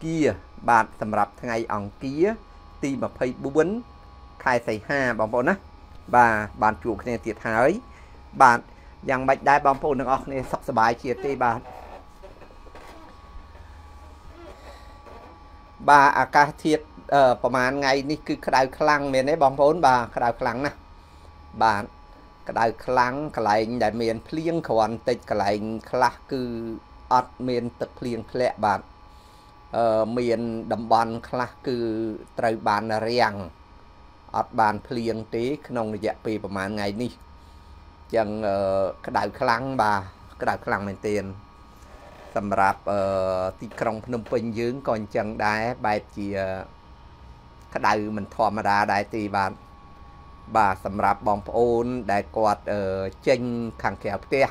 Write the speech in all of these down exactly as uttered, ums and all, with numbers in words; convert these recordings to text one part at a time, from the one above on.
kia bạc sầm rập ngày ẩn kia tìm mà phải bún khai xảy hà bóng bộ nè và bạn chủ cái này thiệt hái bạn rằng bạch đai bóng bộ nâng ọc này sắp sắp bài chia tê bạn bà à ca thiệt ở uh, mà ngày đi cứ cái đài khăn miền đấy bóng vốn bà cái đài khăn nè bạn cái đài khăn cái lạnh đại miền phliêng còn tịch cái lạnh khắc cứ ọt miền tịch phliêng lẹ bạn ở miền đầm bàn khắc cứ trời bàn riêng ọt bàn phliêng tí nông dạ pì của mà ngày đi chẳng uh, cái đài khăn bà cái đài khăn miền tiền sầm rạp tì krong Phnom Penh dưỡng còn chân đá bài chỉ cái đài mình thò mà ra đại tì bạn bà sầm rạp bóng ôn đại quạt chênh khẳng kéo tè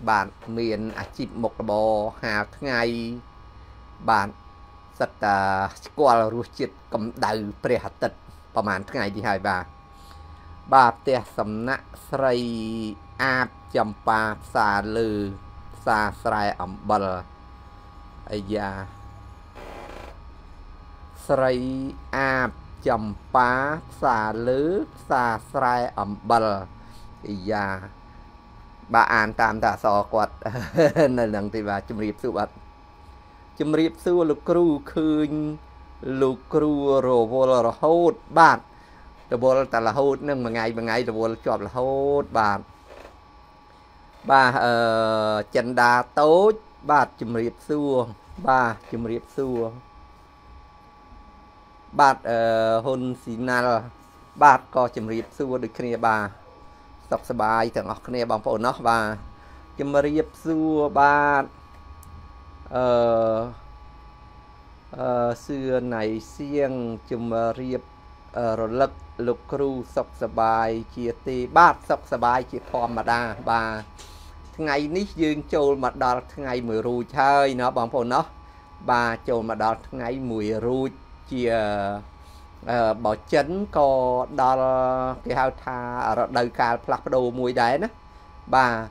bạn miền à chịp một bò hạt ngay bạn sật qua rùa chít cầm đài pre hạt tật bà màn ngay đi hai bà bà tè sầm nạ srei áp chầm bà xà lừ xa srai ẩm bờ ây da srai áp chầm phá xa lứ xa srai ẩm bờ ây da bà an tam ta so quạt nơi lần thì bà chùm riêng sư bật chùm riêng sư lục rù khuyên lục rù rồ vô lò hốt bạc đồ vô ta là hốt nâng mà ngay mà ngay đồ vô chọp là hốt bạc bà uh, chân đá tốt bà chùm riệp xua bà chùm riệp xua bà uh, hôn xin nào bà có chùm riệp xua được kia bà sọc sơ bài thằng ọc kia bằng phổ nó bà chùm riệp xua bà uh, uh, xưa này xiêng chùm riệp uh, rồi lực lục ru sọc sơ bài chia tê bà sọc sơ bài chia thòm mà đà bà ngày ní dương chôn mà đọt ngày mười rùi chơi nó bằng phồn nó bà chôn mà đọt ngày mười rùi chia uh, bỏ chấn co đo cái hao tha đời cả plak đồ mùi đấy nó bà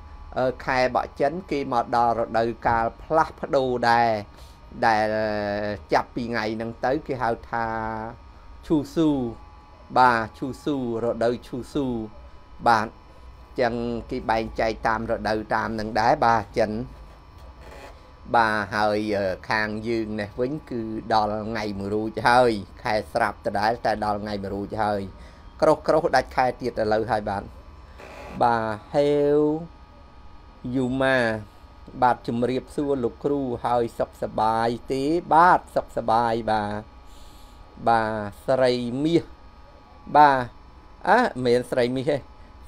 uh, khai bỏ chấn khi mà đo đời cả plak đồ đè đè chập bị ngày nâng tới cái hao tha chu su bà chu su rồi đời chu su bạn chân cái bàn chạy tam rồi đầu tam nâng đá ba chân bà hơi khang dương này vẫn cứ đo ngày mùa rùi hơi khai sạp từ đá tại đo ngày mùa rùi hơi cốc cốc đặt khai tiệt là lâu hai bạn bà heo yuma bà chùm riệp xua lục ru hơi sọc sà bài tí bát sọc sà bài bà bà srei mía bà á miền srei mía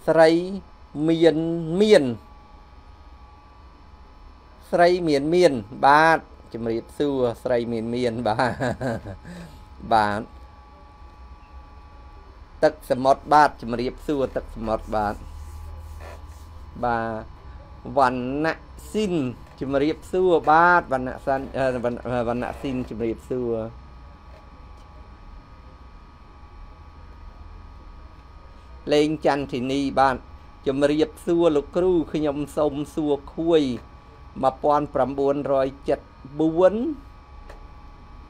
srei miền miền srei miền miền bà chùm riệp xua srei miền miền bà bà tật sầm mót bà chùm riệp xua tật sầm mót bà bà vạn nạ xin chùm riệp xua bà vạn nạ san vạn nạ xin chùm riệp xua lên chăn thì ni bạn chùm riệp xua lục ru khi nhom sông xua khui mà pon phẩm buồn rồi chật buồn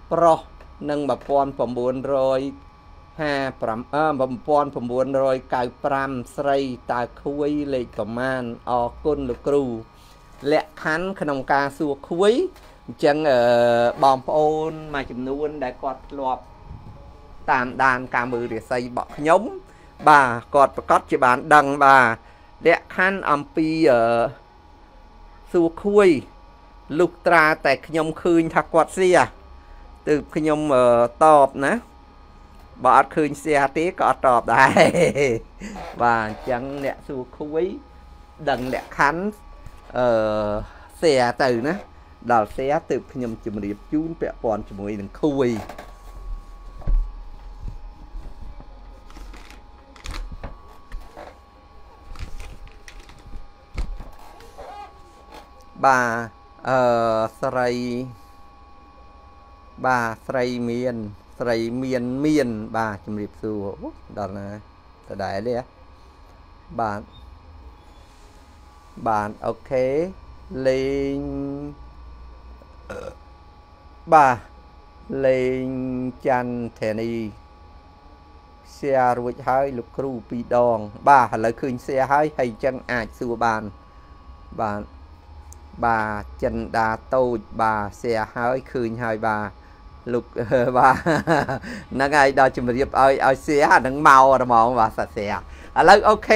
pro nâng mà pon phẩm buồn rồi ha phẩm à mà pon phẩm buồn rồi cài pram srei ta khui lệ cầm an o côn lục ru lẹ khán khăn ca xua khui chẳng ở bom pon mà chùm nuôn đã quạt lọp tàn đàn cả mười để xây bọ nhóm bà cọt và cót chị bán đằng bà đẹp khăn âm pi ở xua khui lục tra tại nhóm khuyên thạc quạt xe từ khi nhóm tọp ná bỏ khuyên xe tí có tọp đấy và chẳng đẹp xua khui đằng đẹp khăn ở xe từ ná đào xe từ khi nhóm chùm điệp chún bẹ bọn chùm mùi đằng khui bà ờ srei bà srei miền srei miền miền bà chùm riệp xua đó là từ đấy đấy bạn bạn ok lên ba lên chan thề xe ruột hai lục kêu bị đòn ba là khơi xe hai hay chân ai xua bàn bàn bà chân đà tôi bà xe hai khơi hai bà lục bà nãy ngày đó chúng mình ơi ơi xe nắng màu rồi mong bà xe lấy ok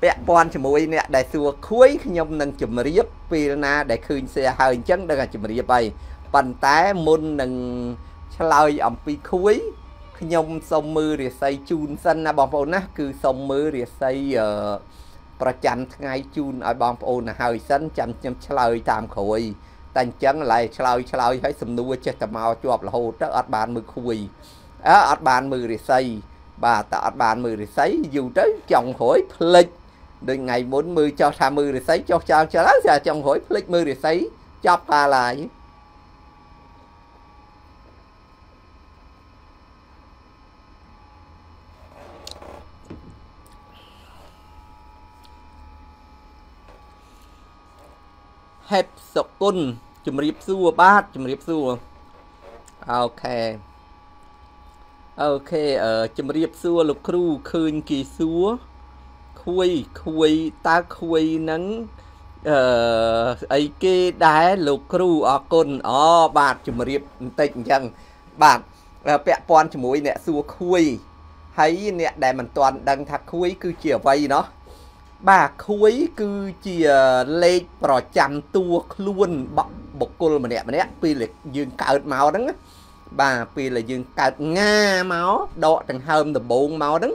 bẹp bon cho mũi nè đại xua cuối nhom nâng chụm riếp pirana để khơi xe hơi chân đang là chụm riếp bay bàn té môn nâng lời ẩm pi cuối nhom sông mưa để xây chun xanh là bóng phổ nát cứ sông mưa để xây ởประจันทร์ ngày chun ở bóng phổ là hơi xanh chậm chậm lời tạm khôi tàn chân lại lời lời thấy sầm nua chết tầm màu chuột là hồ tớ ở bàn mưa khui ở bàn mưa để xây bà ta ở bàn mưa để xây dù tới chồng khối lịch đời ngày bốn mươi cho tham mưa để xây cho chào cho lá già chồng khối lịch mưa để xây cho ta lại hẹp sọc côn chùm riệp xua bát chùm riệp xua ok ok ở chùm riệp xua lục kêu khơi kỳ xua khui khui ta khui nắng ờ ấy kê đá lục kêu ở côn ó bát chùm riệp tịnh chăng bát bẹ pon chùm mũi nè xua khui thấy nè đài mình toàn đang thạc khui cứ chìa vây nó bà khuấy cứ chia lê bỏ chăm tua luôn bọc bọc cô mà nè mà nè vì là dương cạo máu đó bà vì là dương cạo nga máu đọt thằng hôm là bốn máu đó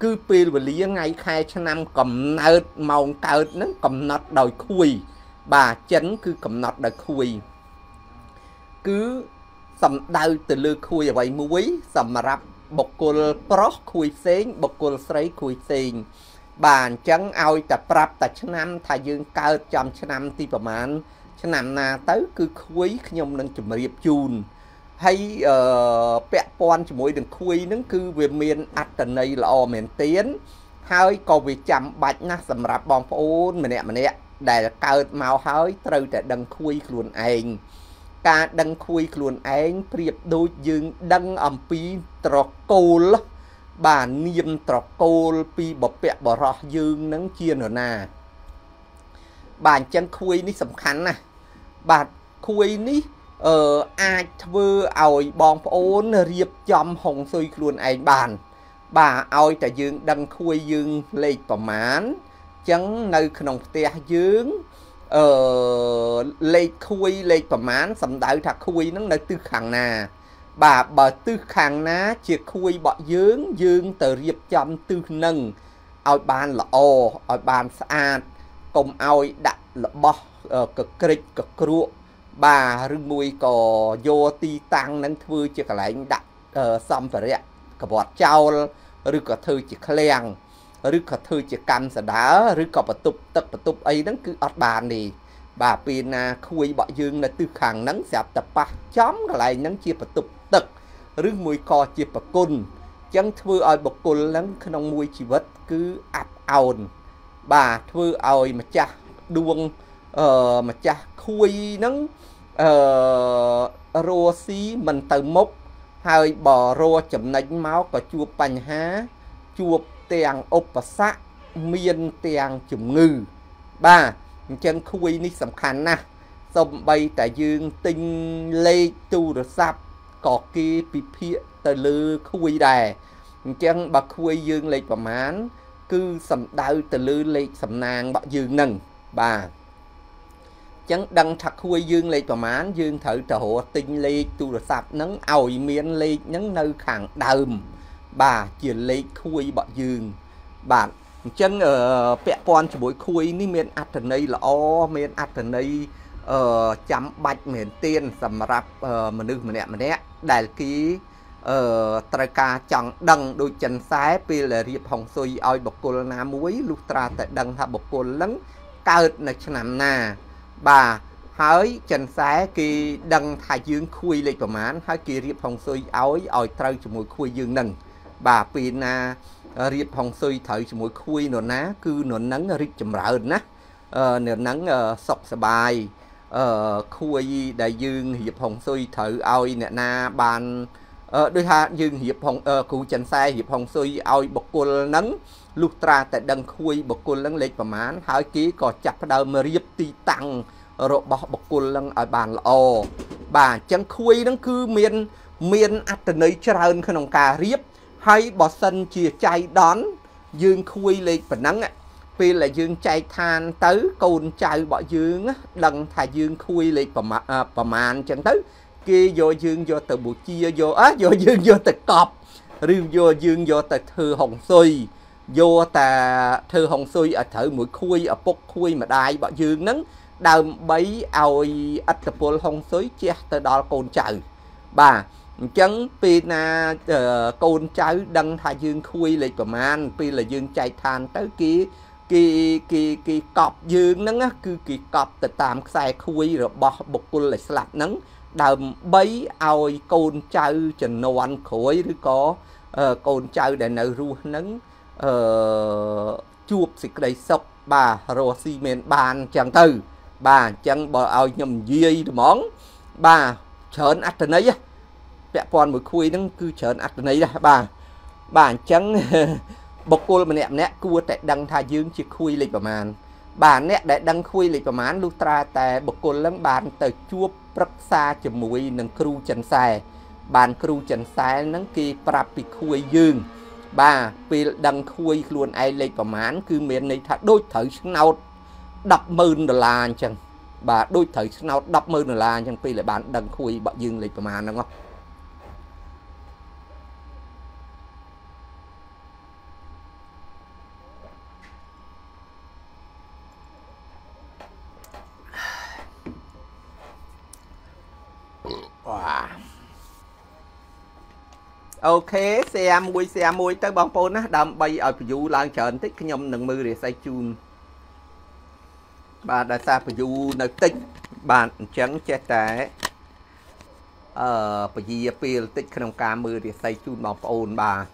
cứ vì là lý ngay khai cho năm cầm nợt màu cạo nó cầm nọt đòi khuy bà chấn cứ cầm nọt đòi khuy cứ sầm đau từ lư khuy vậy muối sầm mà rập bọc cô pro khuy xén bọc cô sấy khuy xén bàn chân ôi tập rập tập năm thà dương cao trăm năm ti bẩm anh năm na tới cứ khuấy nhom nâng chùm riệp chun hay bẹ pon chùm mũi đừng khuấy nâng cứ về miền Atlantic là ở miền Tiến hơi còn về chậm bạch na sầm rập bom phun mình nè mình nè để cao màu hơi từ để đằng khuấy luôn anh cả đằng khuấy luôn anh riệp đôi dương đằng âm pi trocol bà niêm trọc cô pi bọc bẹ bỏ rọ dương nắng chia nữa nè bàn chân khuy ní sầm khánh nè bà khuy ní ờ ai thưa ỏi bong ôn riệp chom hồng xuôi luôn anh bàn bà ỏi tại dương đăng khuy dương lệ tỏ mán chấn nơi khổng tia dương ờ lệ khuy lệ tỏ mán sầm đại thạc khuy nắng nơi tư khẳng nè bà bà tư khang ná chìa khui bọ dưỡng dương tờ riệp chăm tư nâng ôi bàn là ô ôi bàn xa công ôi đặt là bó cực kịch cực ruộng bà rừng mùi có vô ti tăng nâng thư chìa cả lãnh đặt xong rồi ạ cả bọt trao rừng có thư chìa khá lèng rừng có thư chìa căm xa đá rừng có bà tụp tập bà tụp ấy nâng cứ ọt bàn đi bà pin khui bọ dương là tư khang nâng xẹp tập bà chóm cả lãnh nâng chìa bà tụp tức rừng mùi co chìa bà côn chẳng thưa ôi bà côn lắng khá nông mùi chì vết cứ áp ồn bà thưa ôi mà chá đuông ờ, mà chá khuy nắng ờ, rô xí mình tờ mốc hơi bò rô chấm nánh máu có chua bành há chua tèng ốp và xác miên tèng chùm ngư bà chẳng khuy ní sầm khánh nà xong bay tại dương tinh lê tu rồi sắp có cái bị phía tờ lư khuy đè chẳng bà khuy dương lệch bà mán cứ sầm đau tờ lư lệch sầm nàng bà dương nâng bà chẳng đăng thật khuy dương lệch bà mán dương thử trở hộ tinh lê tu rồi sắp nắng ổi miên lệch nắng nơi khẳng đầm bà chỉ lệch khuy bà dương bà chẳng ở bẹ con cho mỗi khuy ní miên ạt thần này là o miên ạt thần này ờ chấm bạch miền tiên sầm rập mà nước mà nè mà nè đại ký ờ trai ca chẳng đằng đôi chân sái pì là riệp hồng xuôi oi bọc cô nam muối lúc tra tại đằng thà bọc cô lấn cao là nằm nà bà hỡi chân sái kì đằng thà dương khui lệ của mán hỡi kì riệp hồng xuôi oi oi trai cho mùi khui dương nâng bà pì na riệp hồng xuôi thử cho mùi khui nó ná cứ nó nắng rít chầm rợn ná nửa nắng sọc sờ bài ờ khui đại dương hiệp hồng xuôi thử oi nè na bàn ờ đôi ha dương hiệp hồng ờ khu chân sai hiệp hồng xuôi oi bọc côn nắng lục tra tại đằng khui bọc côn lăng lệch và mán hai ký có chặt đầu mà riệp tì tăng rồi bọc bọc côn lăng ở bàn là ồ bà chân khui nó cứ miền miền ắt nơi chờ hơn khăn ông cà riệp hay bỏ sân chia chay đón dương khui lệch và nắng vì là dương chay than tới cồn chay bỏ dương đằng thà dương khui lệch và màn và màn chân tới kia vô dương vô từ buổi chia vô á vô dương vô từ cọp riêu vô dương vô từ thư hồng xuôi vô tà thư hồng xuôi ở thử mũi khui ở bốc khui mà đai bỏ dương nắng đầm bấy oi ắt là bồ hồng xuôi chia từ đó cồn chay bà chấn pina cồn chay đằng thà dương khui lệch và màn vì là dương chay than tới kia kỳ kỳ kỳ cọp dương nắng á cứ kỳ cọp từ tạm sai khui rồi bỏ bột côn lại sạp nắng đầm bấy oi côn trâu chừng nô ăn khối thứ có uh, côn trâu để nở ru nắng uh, chuột xịt đầy sọc bà rồi xi men bàn chẳng từ bà chẳng bỏ oi nhầm dây món bà chớn ăn từ nấy á mẹ con một khui nắng cứ chớn ăn từ nấy ra bà bà chẳng bọc cô mà nè nè cua tại đăng thà dương chỉ khui lịch vào màn bà nè để đăng khui lịch vào màn lúc tra tại bọc cô lắng bàn từ chua rất xa cho mũi nâng cừu chân xe bàn cừu chân xe nâng kia prap bị khui dương bà vì đăng khui luôn ai lịch vào màn cứ miền này thà đôi thử sừng nào đập mơn là là chẳng bà đôi thử sừng nào đập mơn là là chẳng vì lại bạn đăng khui bọc dương lịch vào màn đúng không ok xe mui xe mui tới bóng phôn á đâm bay ở view lan trần tích cái nhom nâng mưa để say chun bà đã xa view nơi tích bạn trắng che té ờ bởi vì appeal tích không ca mưa để say chun bóng phôn bà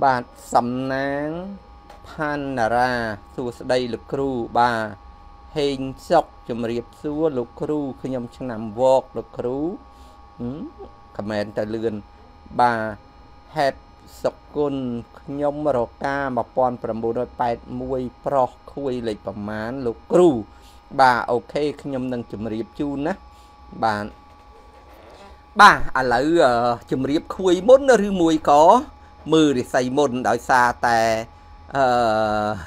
bà sầm nắng panara xua đây lục cừu bà hình sọc chùm riệp xua lục cừu khi nhầm chân nằm vọt lục cừu comment tại lươn bà hẹp sọc côn nhôm rô ca mà pon pram bù đôi bẹt mùi pro khui lịch bằng mán lục cừu bà ok khi nhầm nâng chùm riệp chun á bà bà à lỡ uh, chùm riệp khui bốn rư mùi có mưa để xây môn đòi xa tè ờ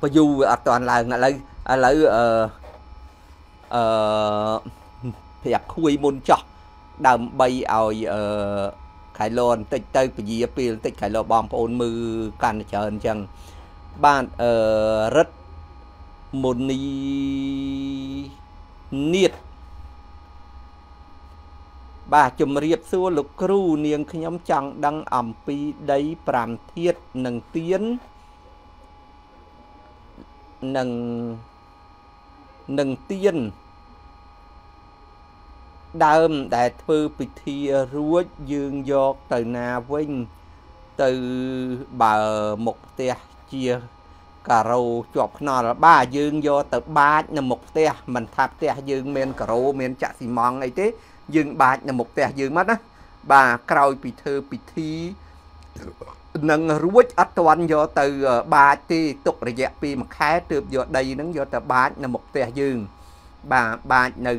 bà dù ở toàn là lấy lấy ờ ờ thì khui môn cho đầm bay ỏi ờ khải lôn tích tới bà dì appeal tích khải lô bom ôn mưa can trơn chân bạn ờ rất môn ni niết bà chùm riệp xua lục cừu niềng khi nhóm chẳng đăng ẩm pi đấy pram thiết nâng tiến nâng nâng tiên đơm đại thư bị thi rúa dương giọt từ na vinh từ bờ một tia chia cà rô chọc nó là ba dương do từ ba là một tia mình thạp tia dương men cà rô men chạ xì mong ấy thế dương ba là một tia dương mất á bà cào bị thơ bị thi nâng rúa ắt toàn do từ ba thì tục để dẹp pi mà khé từ do đây nâng do từ ba là một tia dương bà ba là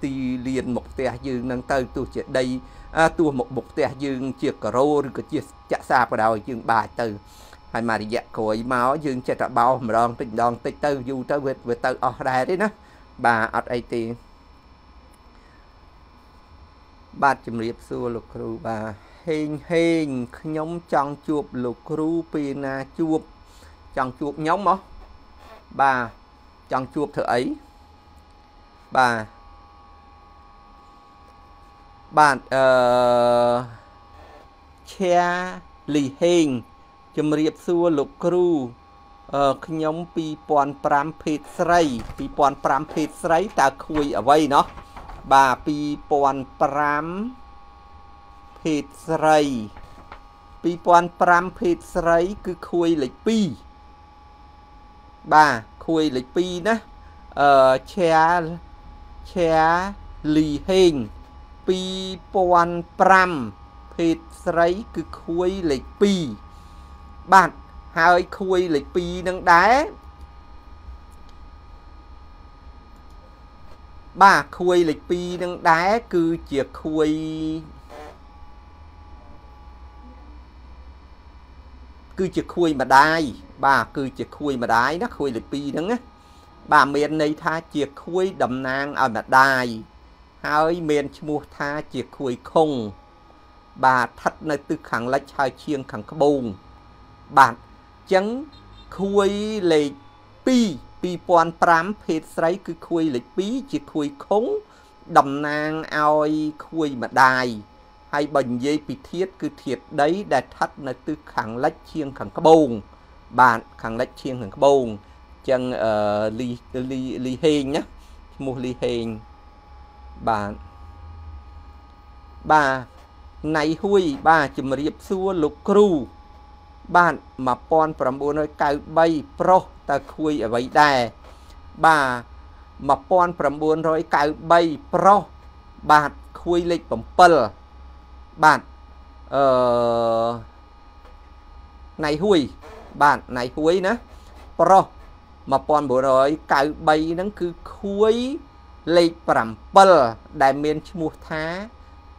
ti liền một tia dương nâng từ tu chuyện đây tu một một tia dương chia cà rô rồi chia chạ xa vào đầu dương ba từ hay mà đi dẹp cối máu dương chạy trả bao mà đòn tình đòn tích tư dù tới vệt vệt tư ở đây đấy nó bà ở đây thì bà chùm riệp xua lục cừu bà hình hình nhóm trong chuột lục cừu pina chuột trong chuột nhóm đó bà trong chuột thợ ấy bà bà ờ che lì hình chùm riệp xua lục cừu Nhóm pi pon pram phết sấy pi pon pram phết sấy ta khui ở vây nó bà pi pon pram phết sấy pi pon pram phết sấy cứ khui lịch pi bà khui lịch pi nè che che lì hình pi pon pram phết sấy cứ khui lịch pi bạn hơi khui lịch pi nâng đá ba khui lịch pi nâng đá cứ chìa khui cứ chìa khui mà đai ba cứ chìa khui mà đái nó khui lịch pi nâng á bà miền này tha chìa khui đầm nang ở mà đai hơi miền mua tha chìa khui không bà thắt nơi từ khẳng lách hai chiêng khẳng cái bồn bạn chẳng khui lịch pi pi pon pram phết sấy cứ khui lịch pi chỉ khui khống đầm nang oi khui mà đài hay bình dây pi thiết cứ thiệt đấy đã thắt là từ khẳng lách chiêng khẳng cái bồn bạn khẳng lách chiêng khẳng cái bồn chẳng uh, li li li hình nhá một li hình bạn bà này hui bà chìm riệp xua lục cru bạn mà pon chín bảy pro ta khui ở vậy đè bà mà pon chín bảy pro bạn khui lịch bảy bạn ờ... này hui bạn này hui nữa pro mà pon chín bảy nó cứ khui lịch bảy đại miền mua thá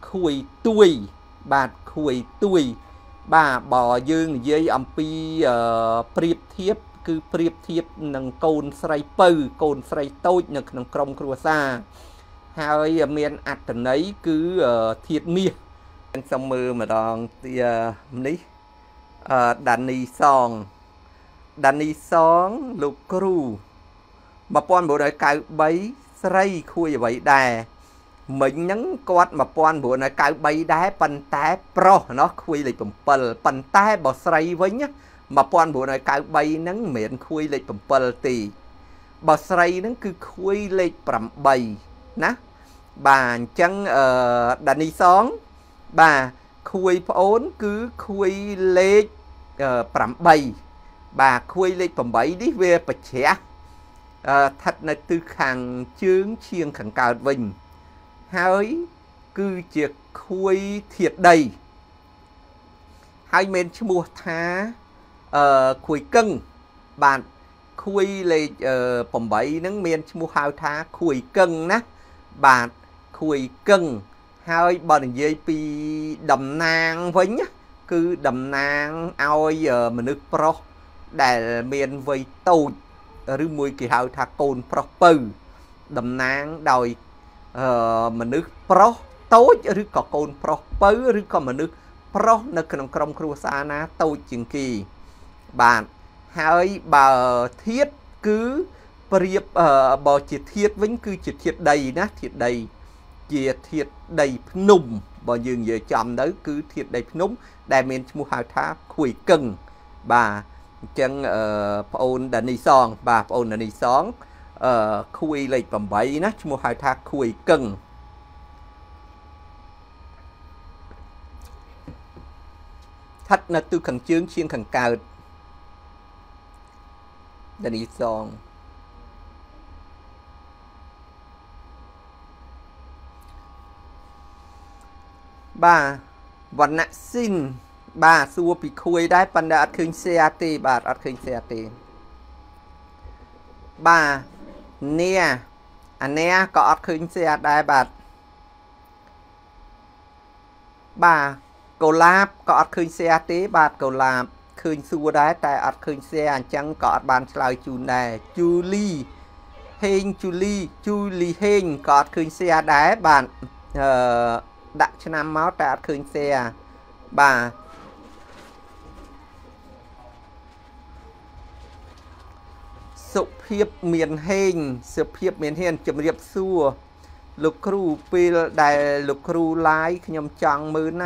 khui tuổi bạn khui tuổi bà bò dương dây âm pi priệp thiếp cứ priệp thiếp nâng côn sray pư côn sray tối nâng nâng krong krua xa hai miền ạt nấy cứ thiệt mía xong mơ mà đòn thì ní đàn ni song đàn ni song lục cru mà pon bộ đại cạo bấy sray khui vậy đà mình nhấn quát mà pon bữa này cài bay đá pan té pro nó khui lịch bầm pờ pan té bỏ sấy với nhá mà pon bữa này cài bay nắng miệng khui lịch bầm pờ thì bỏ sấy nắng cứ khui lịch bầm bay ná bà chân ở uh, đàn đi xóm bà khui ốn cứ khui lịch uh, bầm bay bà khui lịch bầm bay đi về bạch trẻ uh, thật là từ khàng chướng chiêng khẳng cào vinh hơi cứ chiếc khui thiệt đầy hai men mua thá ờ uh, khui cân bạn khui lệ ờ uh, phẩm bảy nắng men mua hào thá khui cân ná bạn khui cân hơi bằng dây pi đầm nang với nhá cứ đầm nang ao giờ mà nước pro để men với tàu rư mùi kỳ hào thá côn pro pư đầm nang đòi ờ mà nước pro tối rư có côn pro pứ rư có mà nước pro nó trong trong khu xa ná tôi chừng kỳ bạn hai bà thiết cứ priệp uh, bò chỉ thiết vĩnh cư chỉ thiết đầy ná thiệt đầy chỉ thiệt đầy nùng bò dường giờ chọn đấy cứ thiệt đầy núng đại miền mua hào tháp khuỷ cân bà chân ờ uh, ôn đàn đi son bà ôn đàn đi son ờ khui lệch bầm bẫy nó mua hai thác khui cân thách là từ khẩn trương chiên khẩn cao đàn đi son bà và nãy xin bà xua bị khui đáy bàn đã khinh xe tì bà đã khinh xe tì bà nè anh nè có khinh xe đại bạc bà cầu lạp có khinh xe tế bạc cầu lạp khinh xua đá tại ọt khinh xe anh chẳng có bàn sợi chu này chu ly hình chu ly chu ly hình có khinh xe đá bạn ờ đặt cho năm máu tại ọt khinh xe bà sự phiệp miền hình sự phiệp miền hình chấm điệp xua lục cru pil đại lục cru lái nhom chọn mưa nè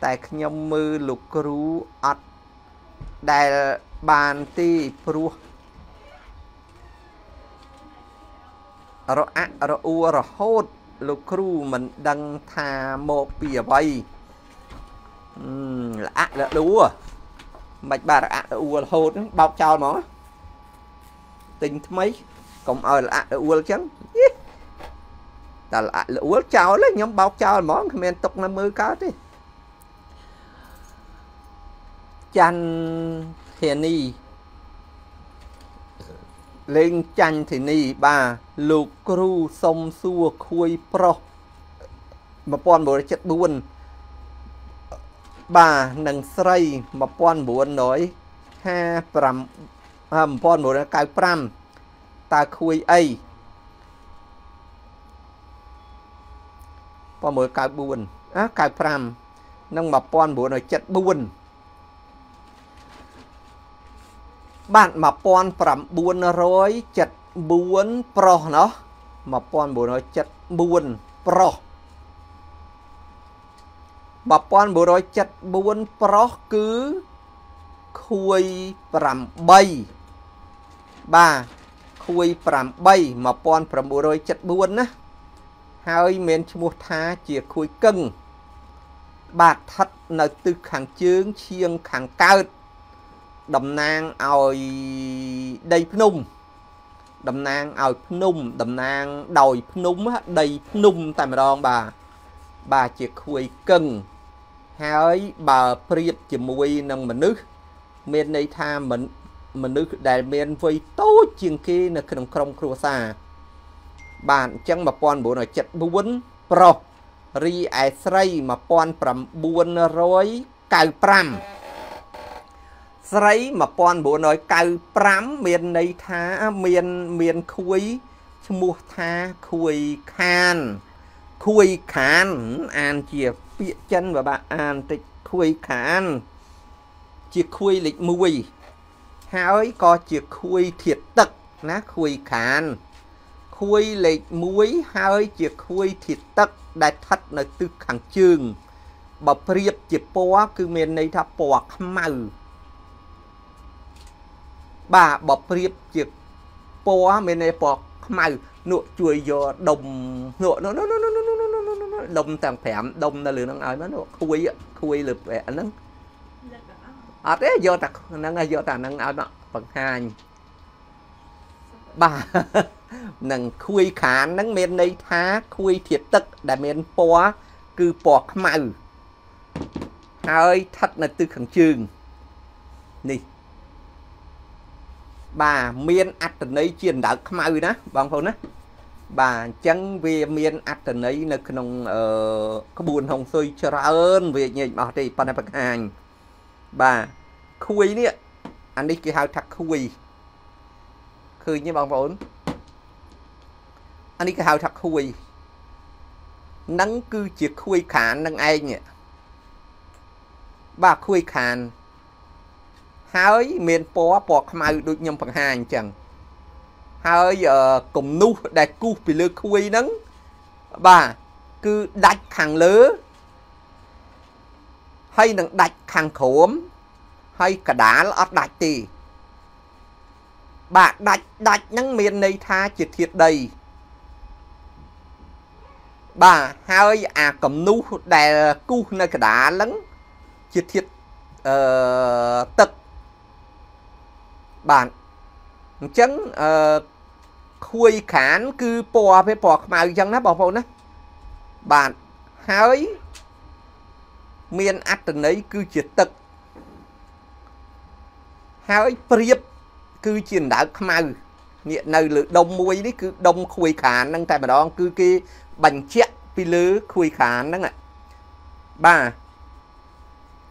tại nhom mưa lục cru ọt đại bàn tì pru roa roa ro hốt lục kru mình đăng thà một bìa bay là ạ là đủ à mạch bà là ạ là u hốt bọc tròn nó tình mấy cũng ở là ạ là u trắng ta là là u trào lấy nhóm bọc tròn món comment tục năm mươi cá đi chanh thì ni lên chanh thì ni bà lục kru sông xua khui pro mà con bố chất buồn bà nâng srei mà con bố nói ha pram hầm con bố cái pram ta khui ấy con bố cái buồn á cái pram nâng mà con bố nói chất buồn bạn mà pon pram buôn rối chật buôn pro nó mà pon buôn rối chật buôn pro mà pon buôn rối chật buôn pro cứ khui pram bay ba khui pram bay mà pon pram buôn rối chật buôn á hơi men một thá chia khui cưng bạc thật là từ kháng chướng chiêng kháng cao đầm nang ỏi đầy phun đầm nang ỏi phun đầm nang đồi phun đầy phun tại mà đòn bà bà chỉ khui cưng hỡi bà priệt chỉ mùi nằm mình nước miền này tha mình mình nước đại miền vây tối chiên kia là cái đồng không khua xa bạn chẳng mà con bố nói chật buôn pro ri ai srei mà con pram buôn rối cào pram sấy mà con bố nói cào pram miền này thá miền miền khui mua tha khui khan khui khan an chia phía chân và bạn an tịch khui khan chia khui lịch mùi hỡi có chia khui thiệt tật ná khui khan khui lịch mũi hỡi chia khui thiệt tật đại thật là từ khẳng trường bà priệt chia bó cứ miền này thá bó màu bà bọc riết chiếc bó mê này bọc màu nụ chuối gió đồng nụ nó nó nó nó nó nó đồng tàng phẻm đồng là lửa nóng ái mà nụ khuấy khuấy lửa vẽ nóng à thế gió tạc nóng ái gió tạc nóng ái nọ bằng hành bà nâng khuấy khán nóng mê này thá khuấy thiệt tức đã mê bó cứ bọc màu ơi thật là tư khẳng trường này bà miền ắt này chiến đấu màu đó bằng phun á bà chẳng về miền ắt này là không có buồn hồng xôi cho ra ơn về nhảy bảo thì phần này bằng hàng bà khui nè anh đi kia hào thạc khui khui như bằng phun anh đi kia hào thạc khui nắng cứ chiếc khui khán nắng ai nhỉ bà khui khán hơi miền bó bọc màu được nhầm bằng hàng chẳng hơi cùng nu đại cú bị lừa khui nắng bà cứ đặt hàng lứa hay nặng đặt hàng khổm hay cả đá là đặt thì bà đặt đặt nắng miền này tha chỉ thiệt đầy bà hơi à cùng nu đại cú nơi cả đá lắng chỉ thiệt ờ, tật bạn chẳng uh, khui khán cứ bò với bò màu chẳng nó bỏ vào nó bạn hỡi miền ắt ấy cứ triệt tật hỡi priệp cứ chiến đấu màu nghĩa nơi lửa đông muối đấy cứ đông khui khán năng tại mà đó cứ cái bánh chẹt pi lứ khui khán năng ạ bà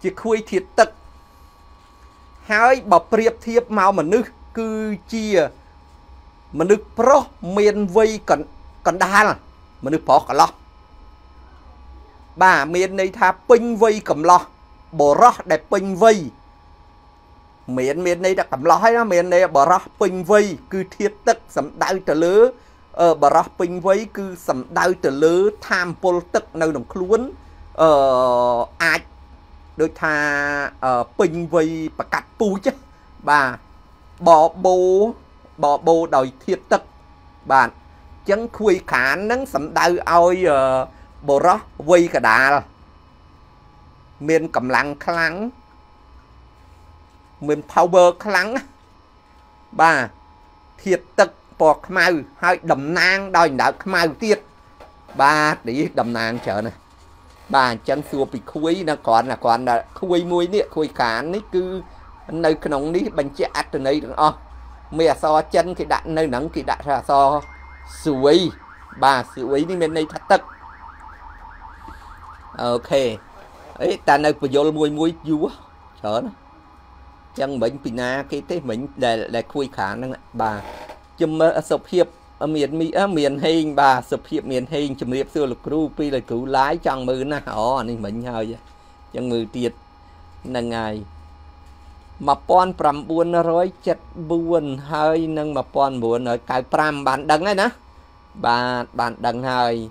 chỉ khui thiệt tật hơi bà priệp thiếp màu mà nước cứ chia mà nước pro miền vây còn còn đa là mà nước bỏ cả lo bà miền này tha pinh vây cầm lo bỏ ra để pinh vây miền miền này đã cầm lo hay đó miền này bỏ ra pinh vây cứ thiệt tức sầm đau trở lứa ờ bỏ ra pinh vây cứ sầm đau trở lứa tham pol tức nơi đồng luân ờ ai đôi tha pinh vây và cắt pu chứ bà bỏ bố bỏ bố đòi thiết tức bạn chẳng khuy khả năng sẵn đau ôi uh, bộ ró vây cả đà mình cầm lăng khăn mình power khăn bà thiết tức bỏ khmau hai đầm nang đòi đảo khmau tiết bà tí đầm nang chờ nè bà chẳng xua bị khuy nó còn là còn là khuy muối nè khuy khả nít cứ nơi cái nóng ní bánh chế át từ này đúng không? Mẹ so chân cái đạn nơi nắng cái đạn ra so suối bà suối đi bên đây thật tức ok ấy ta nơi vừa vô mùi mùi vua chở nó chân bệnh pina cái thế mình để để khui khả năng bà chùm sập hiệp ở miền mỹ ở miền hình bà sập hiệp miền hình chùm hiệp xưa là cứu pi là cứu lái chẳng mưa na ó nên mình hơi chẳng mưa tiệt là ngày mà pon pram buôn rồi chật buôn hơi nâng mà pon buôn rồi cái pram bạn đằng này nè bạn bạn đằng hơi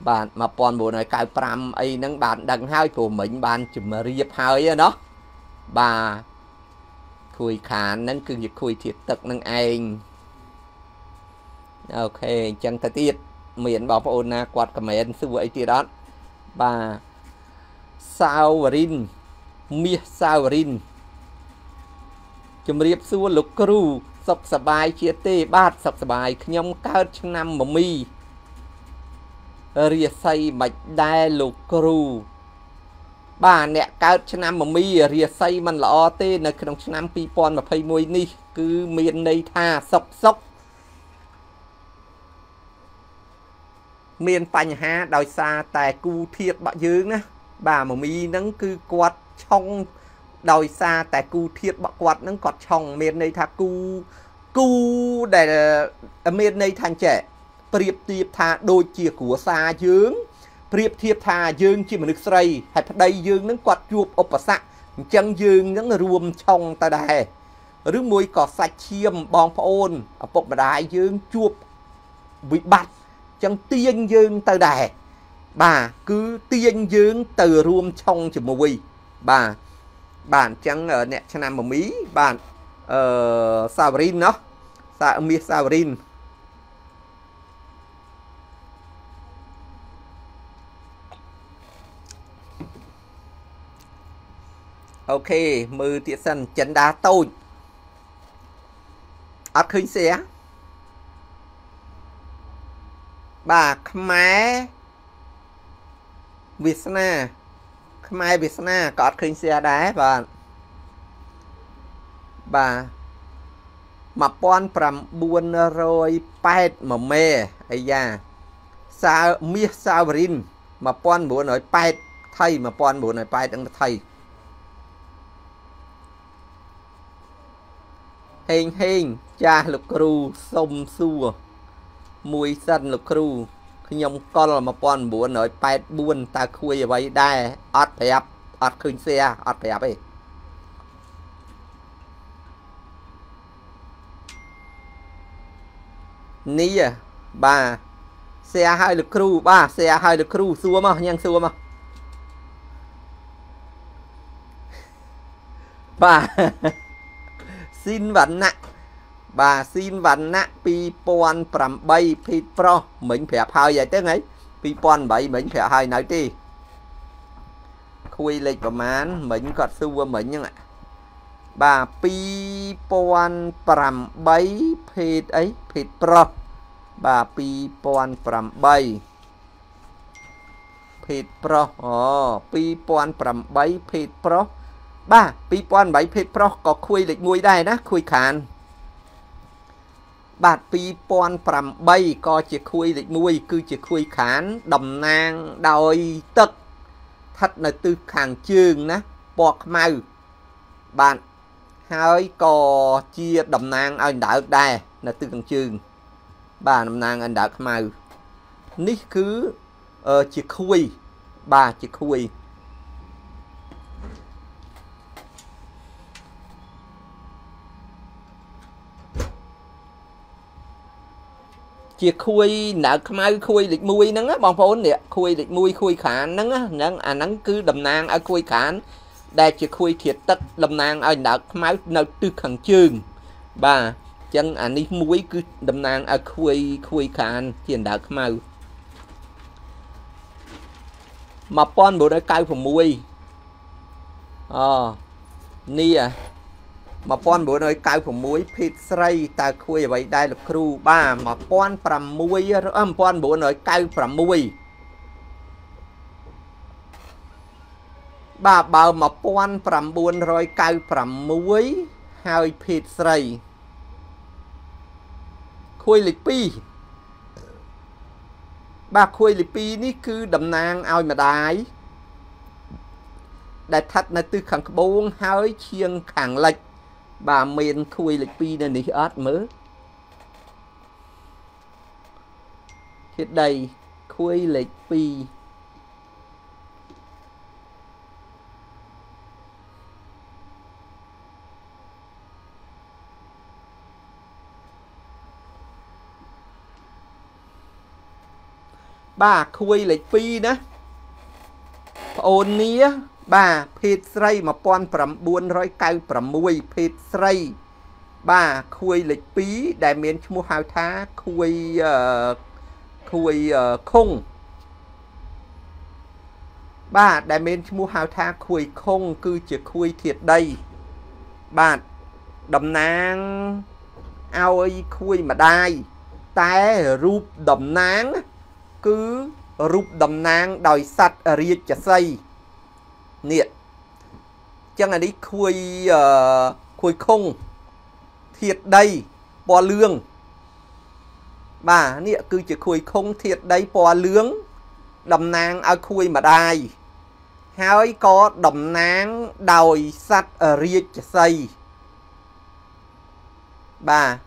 bạn mà pon buôn rồi cái pram ấy nâng bạn đằng hơi của mình bạn chùm riệp hơi đó bà khui khả năng cứ việc khui thiệt tật nâng anh ok chẳng ta tiết miền bảo phụ na quạt cả miền sư vậy thì đó bà sao rin mi sao rin chấm riệp xua lục cừu sọc sờ bài chia tê bát sọc sờ bài nhom cao trong năm mà mi riệp say bạch đai lục cừu bà nè cao trong năm mà mi riệp say mình là o tê này trong năm pi pon mà phay môi ni cứ miền đây tha sọc sọc miền pành ha đòi xa tài cu thiệt bạ dướng á bà mà mi nắng cứ quạt trong đòi xa tại cu thiệt bạc quạt nâng cọt chồng miền này thà cu cu để miền này thành trẻ priệp thiệp thà đôi chìa của xa dướng priệp thiệp thà dương chỉ mà nước sây hạt đây dương nâng quạt chuột ốp sạc chân dương nâng ruộng chồng ta đài rứa môi cỏ sạch chiêm bong phôn ở bộ mà đại dương chuột bị bắt chân tiên dương ta đài bà cứ tiên dương từ ruộng chồng chỉ một vị bà bạn chẳng ở nè cho nam ở Mỹ bạn ở uh, Saurin nó sao mi Saurin ok mười tiết sân chân đá tôi ắt khinh xe bà khmé Việt Nam mai Việt Nam có khinh xe đá và bà mà pon pram buôn rồi pet mà mê ấy da sao mi sao rin mà pon buôn nói pet thay mà pon buôn nói pet đang thay hên hên cha lục cừu sông xua mùi sân lục cừu nhóm con là một con buồn nói pet buồn ta khui vậy đây ót đẹp ót khinh xe ót đẹp ấy ní bà xe hai lực crew ba xe hai lực crew xua mà nhanh xua mà bà xin vấn nặng bà xin vắn nạ pi pon pram bay pi pro mình phải hai vậy tiếng ấy pi pon bảy mình phải hai nói đi khui lịch của mán mình còn xua mình nhưng ạ bà pi pon pram bay pi ấy pi pro bà pi pon pram bay pi pro oh pi pon pram bay pi pro ba pi pon bảy pi pro có khui lịch mùi đây đó khui khàn bà pi pon pram bay có chiếc khui lịch mùi cứ chiếc khui khán đầm nang đòi tức thật là từ kháng chương ná bọt màu bạn hơi có chia đầm nang anh đã đây là từ kháng chương bà đầm nang anh đã màu ní cứ ờ, chiếc khui bà chiếc khui chia khui nợ mai khui lịch mui nắng á bọn phốn nè khui lịch mui khui khả nắng á nắng à nắng cứ đầm nang ở khui khả Đại chỉ khui thiệt tất đầm nàng ai đã máu nấu tư khẳng chương bà chân anh đi muối cứ đầm nàng ai khui khui khăn thiền đã máu mà con bộ đã cay phòng muối ờ ni à mà con bộ nói cay phòng muối thịt sấy ta khui vậy đây là kêu ba mà con pram muối âm con bộ nói cay pram muối bà bảo mà con pram buồn rồi cay pram muối hai thịt sấy khui lịch pi bà khui lịch pi ní cứ đầm nàng ao mà đái đại thạch này từ khẳng bốn hai chiêng khẳng lệch bà miền khui lịch pi này ní ớt mới hiện đây khui lịch pi bà khui lệch phi ná ôn ní bà phết srei mà con pram buôn rồi cay pram muối phết srei bà khui lệch phi đại miền mua hào thá khui uh, khui uh, không bà đại miền mua hào thá khui không cứ chỉ khui thiệt đây bà đầm nang ao ấy khui mà đai té rúp đầm nang cứ rụp đầm nang đòi sạch riêng chả xây nè chẳng là đi khui uh, khui không thiệt đây bò lương bà nè cứ chỉ khui không thiệt đây bò lương đầm nang ai khui mà đai hỏi có đầm nang đòi sạch riêng chả xây bà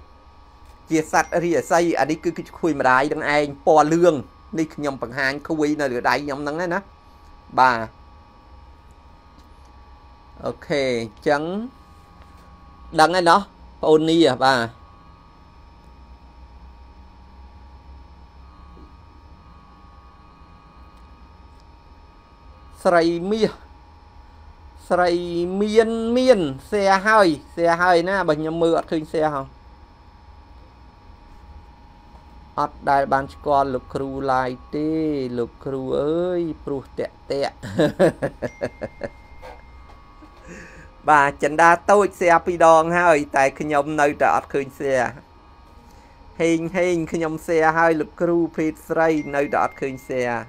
chia sạch riêng xây à đi cứ khui mà đai đang anh bò lương đi nhầm bằng hàng khui nơi đại nhầm nắng nè bà ok chẳng đăng anh đó Oni à bà sợi mía sợi miên miên xe hơi xe hơi nè bà nhầm mưa khinh xe không ở đại ban con lục kru lại tê lục kru ơi pru tẹt tẹt bà chân đa tôi xe pidon hơi tại khi nhom nơi trọ khơi xe hình hình khi nhom xe hơi lục kru pit sray nơi trọ khơi xe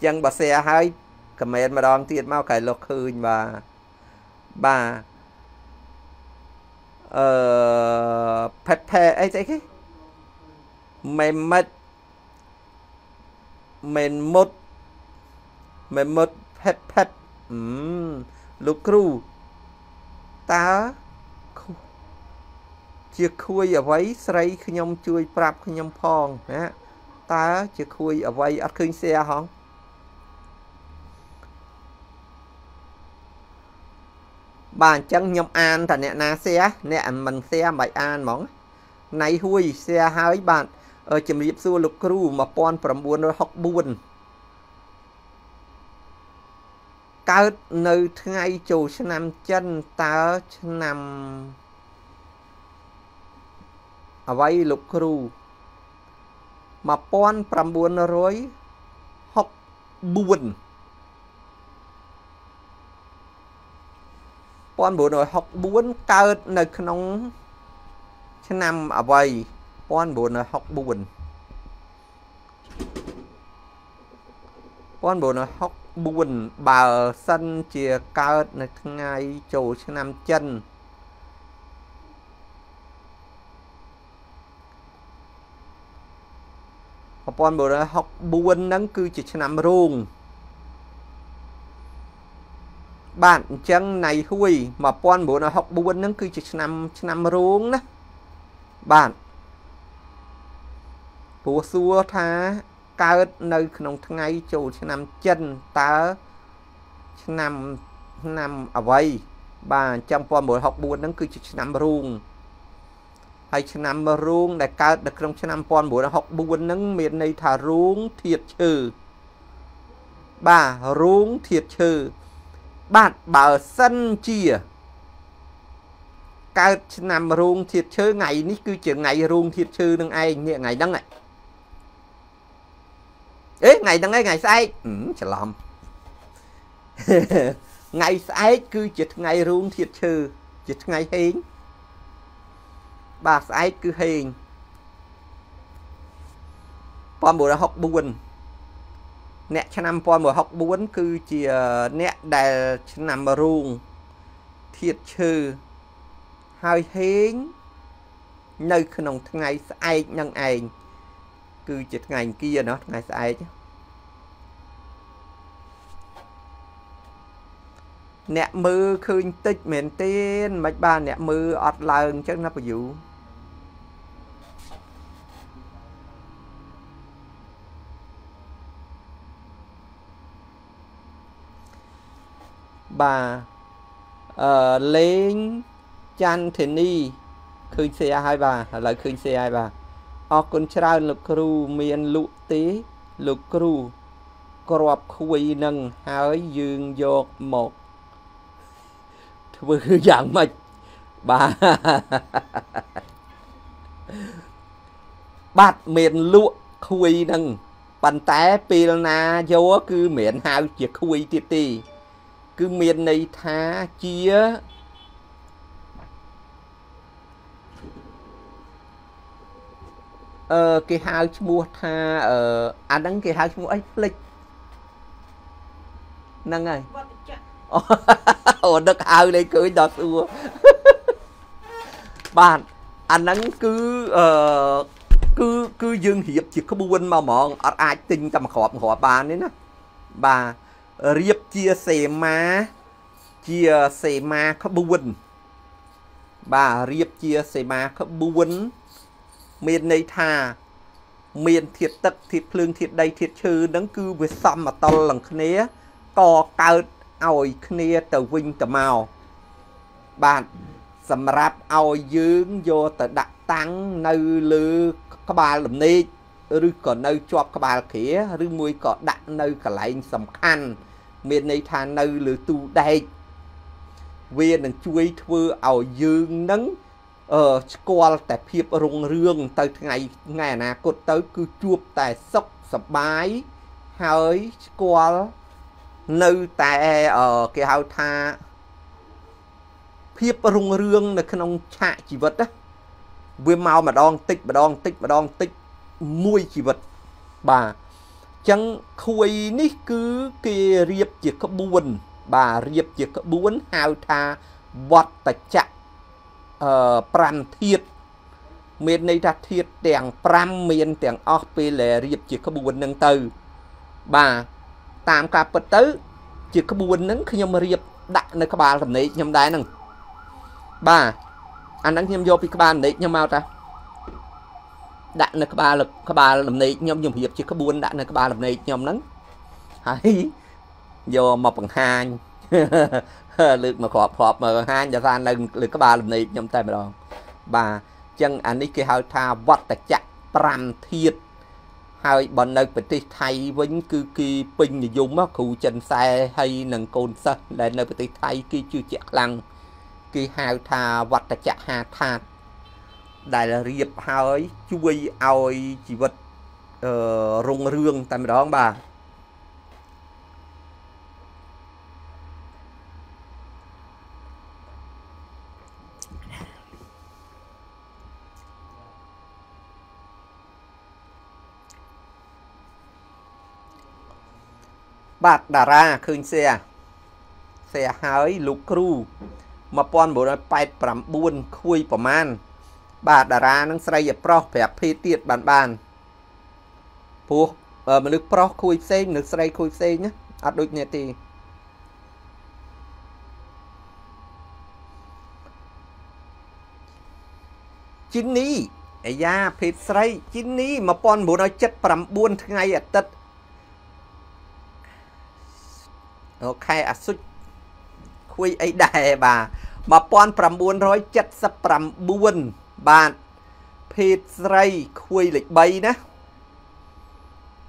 chân bà xe hơi comment mà đòn tiền mau cải lục khơi bà bà ờ pet pet ấy thế cái mềm mất mềm mất mềm mất hết hết um, lục ru ta chia khui ở váy sấy khi nhom chui prap khi nhom phong á ta chia khui ở váy ở khinh xe hông bàn chân nhom an thành nè na xe nè mình xe mày an mỏng này hui xe hai bạn ở chấm liệp xua lục kru mà pon pram buôn rồi học buôn cao nơi ngay chỗ năm chân ta năm ở vay lục kru mà pon pram buôn rồi học buôn pon buôn rồi học buôn cao nơi nông năm ở vay con bồn là học buồn con bồn là học buồn bà sân chia cao này ngay chỗ năm chân con bồn là học buồn nắng cư chỉ năm ruồng bạn chân này hui mà con bồn là học buồn nắng cư chỉ năm năm ruồng đó bạn bố xua tha cao nơi nông ngay chỗ năm chân ta năm năm ở vây bà trong qua buổi học buồn nó cứ chỉ năm ruồng hay năm ruồng đại cao được trong năm con buổi học buồn nó miền này thả ruồng thiệt trừ bà ruồng thiệt trừ Bạn bảo sân chia cao nằm ruộng thiệt chơi ngày ní cứ chuyện ngày ruộng thiệt chơi đừng ai nhẹ ngày đăng này ấy ngày đăng ấy ngày sai ừ, chả lầm ngày sai cứ chuyện ngày ruộng thiệt chơi chuyện ngày hình bà sai cứ hình con bộ đã học buồn nè cho năm con bộ học buồn cứ chỉ nè đè nằm ruộng thiệt chơi hơi hiến nơi khả năng ngày sai nhân ảnh cứ chết ngày kia nó ngày sai chứ nẹ mưa khơi tích mền tên mạch ba nẹ mưa ọt lần chắc nó phải dụ bà uh, lên Chan Thiên Ni khơi xe hai bà lại khơi xe hai bà ở con trai lục cừu miền lục tế lục cừu cọp khuy nâng hỏi dương dột một vừa dạng mạch bà bát miền lục khuy nâng bàn tay pilna vô cứ miền hào chiếc khuy tít tì cứ miền này thá chia Ờ, cái hai mua tha ở à đăng cái hai mua ấy lịch năng này ở đất ao này cưới đọt xua bạn anh à, nắng cứ ờ, cứ cứ dương hiệp chỉ có buôn mà mọn ở ai tình cầm khọp họ bà đấy nè bà riệp chia sẻ má chia sẻ má có buôn bà riệp chia sẻ má có buôn miền này thà miền thiệt tật thiệt lương thiệt đầy thiệt chư đấng cư với xăm mà to lần khné co cao ỏi khné tờ vinh tờ màu bạn sầm rạp ỏi dướng vô tờ đặt tăng nơi lư các bà làm nê rư còn nơi cho các bà khía rư mùi có đặt nơi cả lại sầm khăn miền này thà nơi lư tu đầy viên đừng chui thưa ỏi dướng nấng Ờ, qua tại phiếp rung rương tới ngày ngày nào cột tới cứ chuột tại sốc sập bái hỏi qua nơi tại ở cái hào tha phiếp rung rương là cái nông chạy chỉ vật á vừa mau mà đong tích mà đong tích mà đong tích mui chỉ vật bà chẳng khui ní cứ kia riệp chỉ có buồn bà riệp chỉ có buồn hào tha vật tại chạy Ờ, pram thiệt miền này ra thiệt đèn pram miền đèn ốc bê lè riệp chỉ có buồn nâng từ bà tạm cặp bật tứ chỉ có buồn nâng khi nhầm riệp đặt nơi các bà làm đấy nhầm đáy nâng bà anh đang nhầm vô vì các bà làm đấy nhầm mau ra đặt nơi các bà lực các bà làm đấy nhầm nhầm hiệp chỉ có buồn đặt nơi các bà làm đấy nhầm nâng hãy vô mọc bằng hai lực mà khọp khọp mà hai giờ ra lần lực các bà lần này nhầm tay mà đòn bà chân anh ấy kia hào tha vật tạch chặt pram thiệt hai bọn nơi phải đi thay với cứ kia pin dùng á khu chân xe hay nâng côn sơ lại nơi phải đi thay kia chưa chặt lăng kia hào tha vật tạch chặt hà tha đại là riệp hỏi chui oi chỉ vật uh, rung rương tay mà đòn bà bạc đà ra khơi xe xe hái lục cừu mà pon bộ đội bay bầm buôn khui bầm man bạc đà ra nâng say dập pro đẹp phi tiệt bàn bàn phù ờ mà nước pro khui xe nước say khui xe nhá ăn đôi nhẹ thì chín ní ấy da phi say chín ní mà pon bộ đội chất bầm buôn ngay ở tết khai à xuất khuy ấy đại bà mà pon pram buôn rối chất sập pram buôn bạn pizray khuy lịch bay nè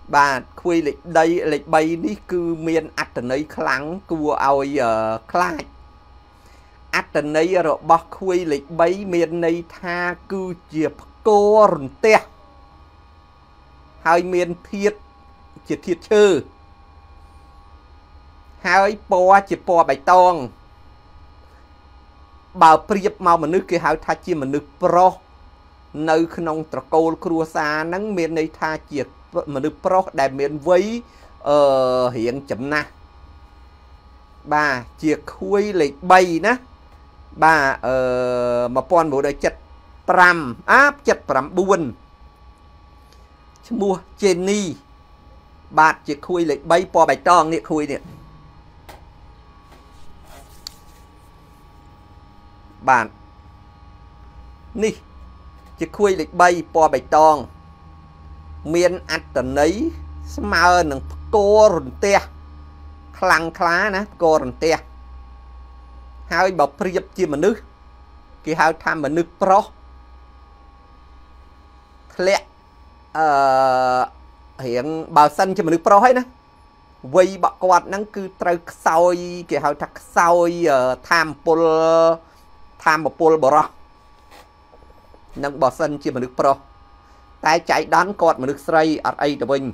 bà khuy lịch đây lịch bay đi cứ miền ắt nơi kháng cua oi ở khai ắt nơi ở bọc khuy lịch bay miền này tha cứ chìa cô rừng tè hai miền thiệt chìa thiệt chư hai po chìa po bạch tông bà priệp mau mà nước kia hai tha chia mà nước pro nơi nông trọc cô cua xa nắng miền này tha chìa mà được pro đại miền với uh, hiện chấm na bà chiếc khuy lịch bay ná bà uh, mà con bộ đời chật pram áp chật pram buồn mua trên ni bà chiếc khuy lịch bay po bài tròn nè khuy nè bà ni chiếc khuy lịch bay po bài tròn miền ắt tận ấy mà nâng cô rừng tè khlang khá nè cô rừng tè hai bọc priệp chia mà nước kì hai tham mà nước pro lẹ uh, hiện bào xanh cho mà nước pro hết nè vây bọc quạt nắng cứ trâu soi kì hai thắc soi uh, tham pol tham mà pol bò ra nâng bào xanh chia mà nước pro tại chạy đón cột mà nước xây ở đây tụi mình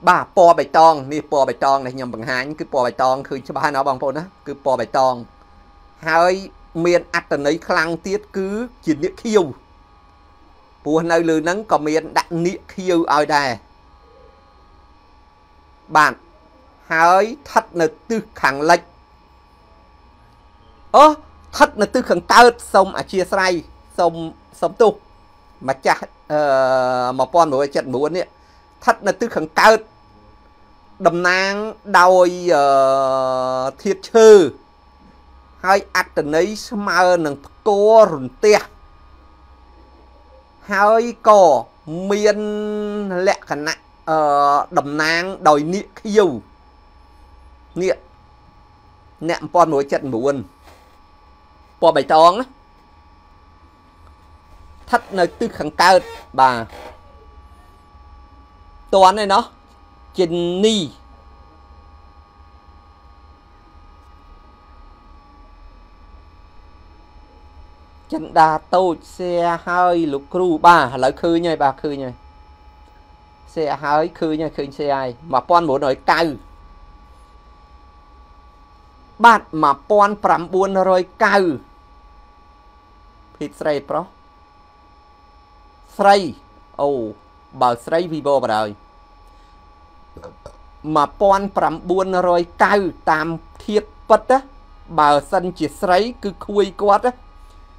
bà po bài tòn đi po bài tòn này nhầm bằng hai cứ po bài tòn cứ cho ba nó bằng phôn á cứ po bài tòn hai miền ắt tần ấy khăng tiết cứ chỉ niệm khiêu buồn nơi lư nắng còn miền đặt niệm khiêu ở đây bạn hai thật là tư khẳng lệch ơ thật là tư khẳng tớt xong à chia say xong xong tu mà cha uh, mà con rồi chặt muốn ấy thật là tư khẩn cao đầm nang đôi uh, thiệt chư hai ắt tình ấy mà nâng cô rùn tia hai cò miên lẹ khả nặng uh, đầm nang đòi niệm khiêu niệm niệm con rồi chặt muốn qua bài toán thắt nơi tư khẳng cao bà toán này nó trên ni chân đà tôi xe hơi lục cru bà lại khơi nhai bà khơi nhai xe hơi khơi nhai khơi xe ai mà con muốn nói cao bạn mà con pram buôn rồi cao thịt xe pro sray oh bảo sray vivo bà rồi mà pon pram buôn rồi cao tam thiệt bật á bảo sân chỉ sray cứ khui quát á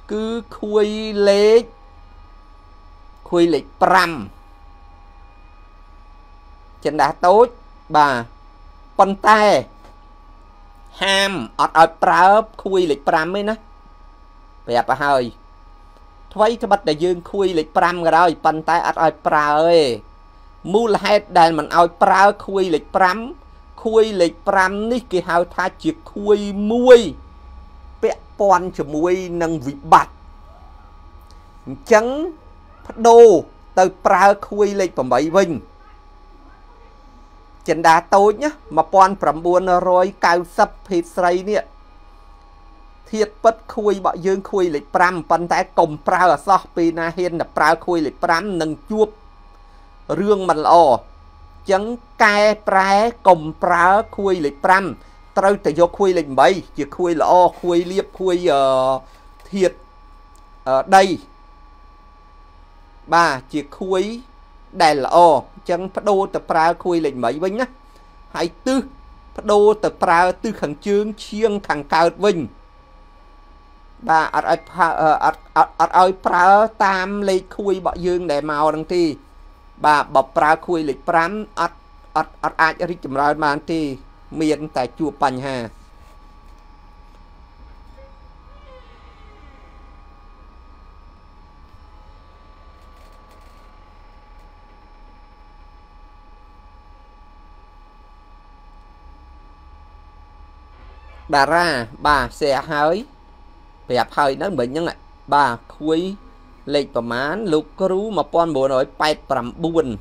cứ khui lệ khui lệ pram chân đá tốt bà pon tay ham ọt ọt prab khui lệ pram ấy nè đẹp à hơi vậy cho bật đại dương khui lịch pram rồi bàn tay ắt ỏi pra ơi mu là hết đài mình ỏi pra khui lịch pram khui lịch pram ní kì hào tha chiếc khui muôi bẹ pon cho muôi nâng vị bạc chấn phát đô từ pra khui lịch phẩm bảy vinh chân đá tối nhá mà pon phẩm buôn rồi cao sập thịt sấy nè thiệt bất khui bọn dương khui lịch pram bắn tay cùng prao là so pina hiên là prao khui lịch pram nâng chuột rương mình lò chấn cai pré cùng prao khui lịch pram trâu tự do khui lịch bảy chỉ khui lò khui liệp khui uh, thiệt ở uh, đây ba chỉ khui đèn lò chấn phát đô từ prao khui lịch bảy vinh á hai tư phát đô từ prao tư khẩn trương chiêng thằng cao vinh bà ở ơi pra tam lịch khui bọ dương để màu đăng ti bà bọc pra khui lịch pram ở ở ở ai rít chùm ra màn ti miền tại chùa Pành Hà bà ra bà xe hơi đẹp hơi nó mình nhưng lại bà khui lịch và mán lục rú mà con bộ nói bay pram buồn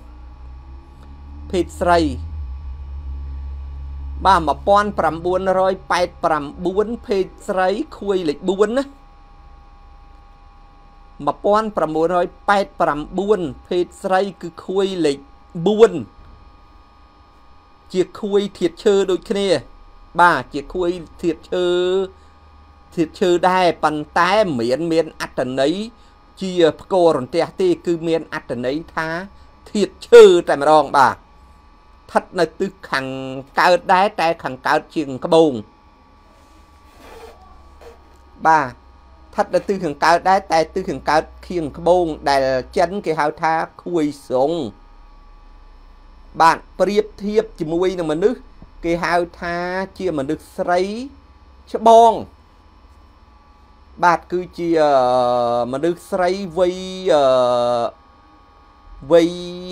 Phịt srei Ba mà bọn pram buôn rồi Bài pram buôn phịt srei Khuy lịch buôn Mà bọn pram buôn rồi Bài pram buôn phịt srei Cứ khuy lịch buôn Chìa khuy thiệt chơ đôi kia Ba chìa khuy thiệt chơ Thiệt chơ đai Bằng tay miễn miễn át tần ấy Chìa cô rộn trẻ tê Cứ miễn át tần ấy thá Thiệt chơ tại mà rong bà Thật là từ khẳng cao đáy tay khẳng cao chừng các bông Ba Thật là từ khẳng cao đáy tay từ khẳng cao chừng các bông Đại là chân cái hào thá khuy sống Bạn priếp thiếp chỉ mùi nằm nước Cái hào thá chia mà nước sấy Chứ bông Bạn cứ chia mà nước sấy với Với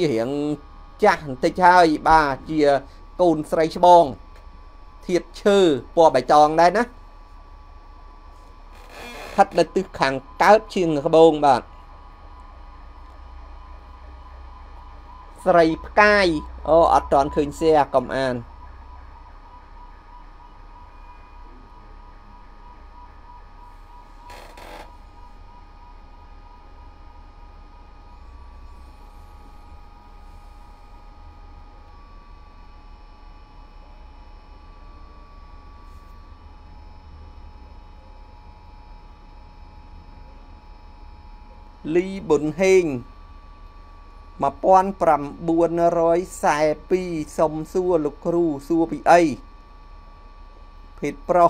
hiện Chẳng thích hơi bà chìa côn srei bong Thiệt chư bò bài tròn đây ná Thật là từ khẳng cáo chừng bông bà Srei cai Ô ở tròn khuyên xe công an Lý bồn hình Mà bọn pram buôn rồi Xài pi xong xua lục rù Xua bị ấy Phịt pro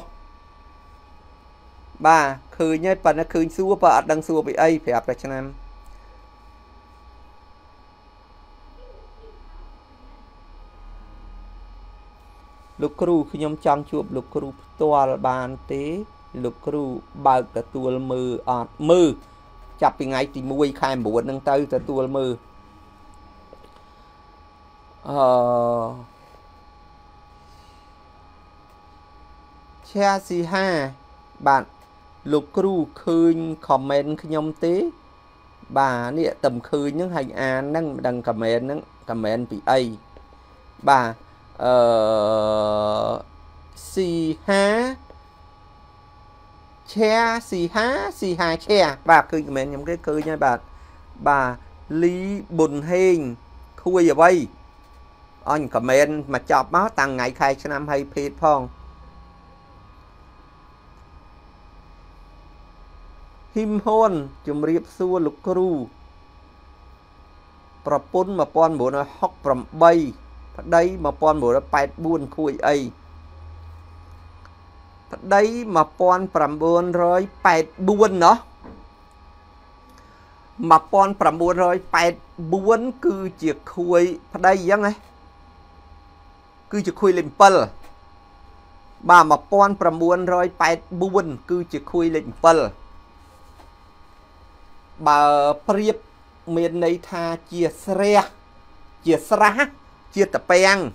Bà khơi nhé Bà nó khơi xua bà đang xua bị ấy Phải áp ra cho em Lục rù khi nhóm chăm chuộc Lục rù toal bàn tế Lục rù bạc là tuol mơ ọt mơ Chạp bình ngay thì mùi khai mùa nâng tư ta tuol mơ Chia si ha Bạn Lục rù khơi comment khơi nhóm tế Bà nịa tầm khơi những hành án nâng đăng comment nâng comment bị ấy Bà Si ha Chia si ha si ha chia Bà khơi comment nhóm cái khơi nha bạn Bà Lý bồn hình Khuê ở vây Anh comment mà chọp máu tăng ngày khai cho năm hay phết phong Him hôn Chùm riêng xua lục rù Bà bốn mà bọn bố nó hóc bầm bay Phát đấy mà bọn bố nó bạch buôn khuy ấy Phát đấy mà bọn bầm buôn rồi bạch buôn nó Mà bọn bầm buôn rồi bạch buôn cứ chìa khuy Phát đấy dâng ấy Cứ chìa khuy lên pal Bà mà bọn bầm buôn rồi bạch buôn cứ chìa khuy lên pal Bà priếp miền này tha chia sre Chia sra Chia tập bèng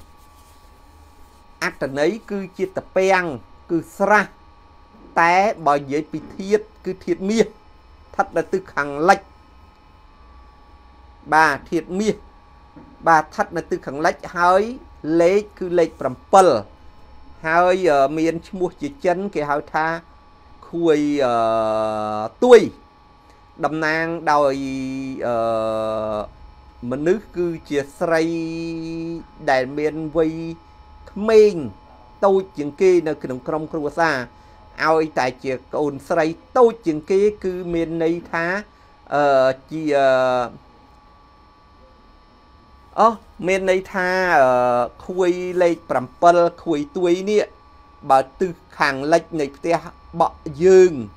Át tần ấy cứ chia tập bèng Cứ sra Té bà dưới bị thiết Cứ thiết miết Thật là từ khẳng lệch Bà thiết miết Bà thật là từ khẳng lệch Hơi lệch cứ lệch bầm pal Hơi ở miền mua chìa chân Kìa hơi tha Khuôi Tui Đầm nàng đòi uh, Mà nước cư chìa srei Đại miền vây Mình Tôi chừng kia nơi kì đồng krong krua xa Ai tại chìa cồn srei Tôi chừng kia cư miền này thá Ờ uh, chìa Ơ uh, miền này thá uh, Khuy lệch bảm pal Khuy tuối nịa Bà tư kháng lệch này tía bọ dương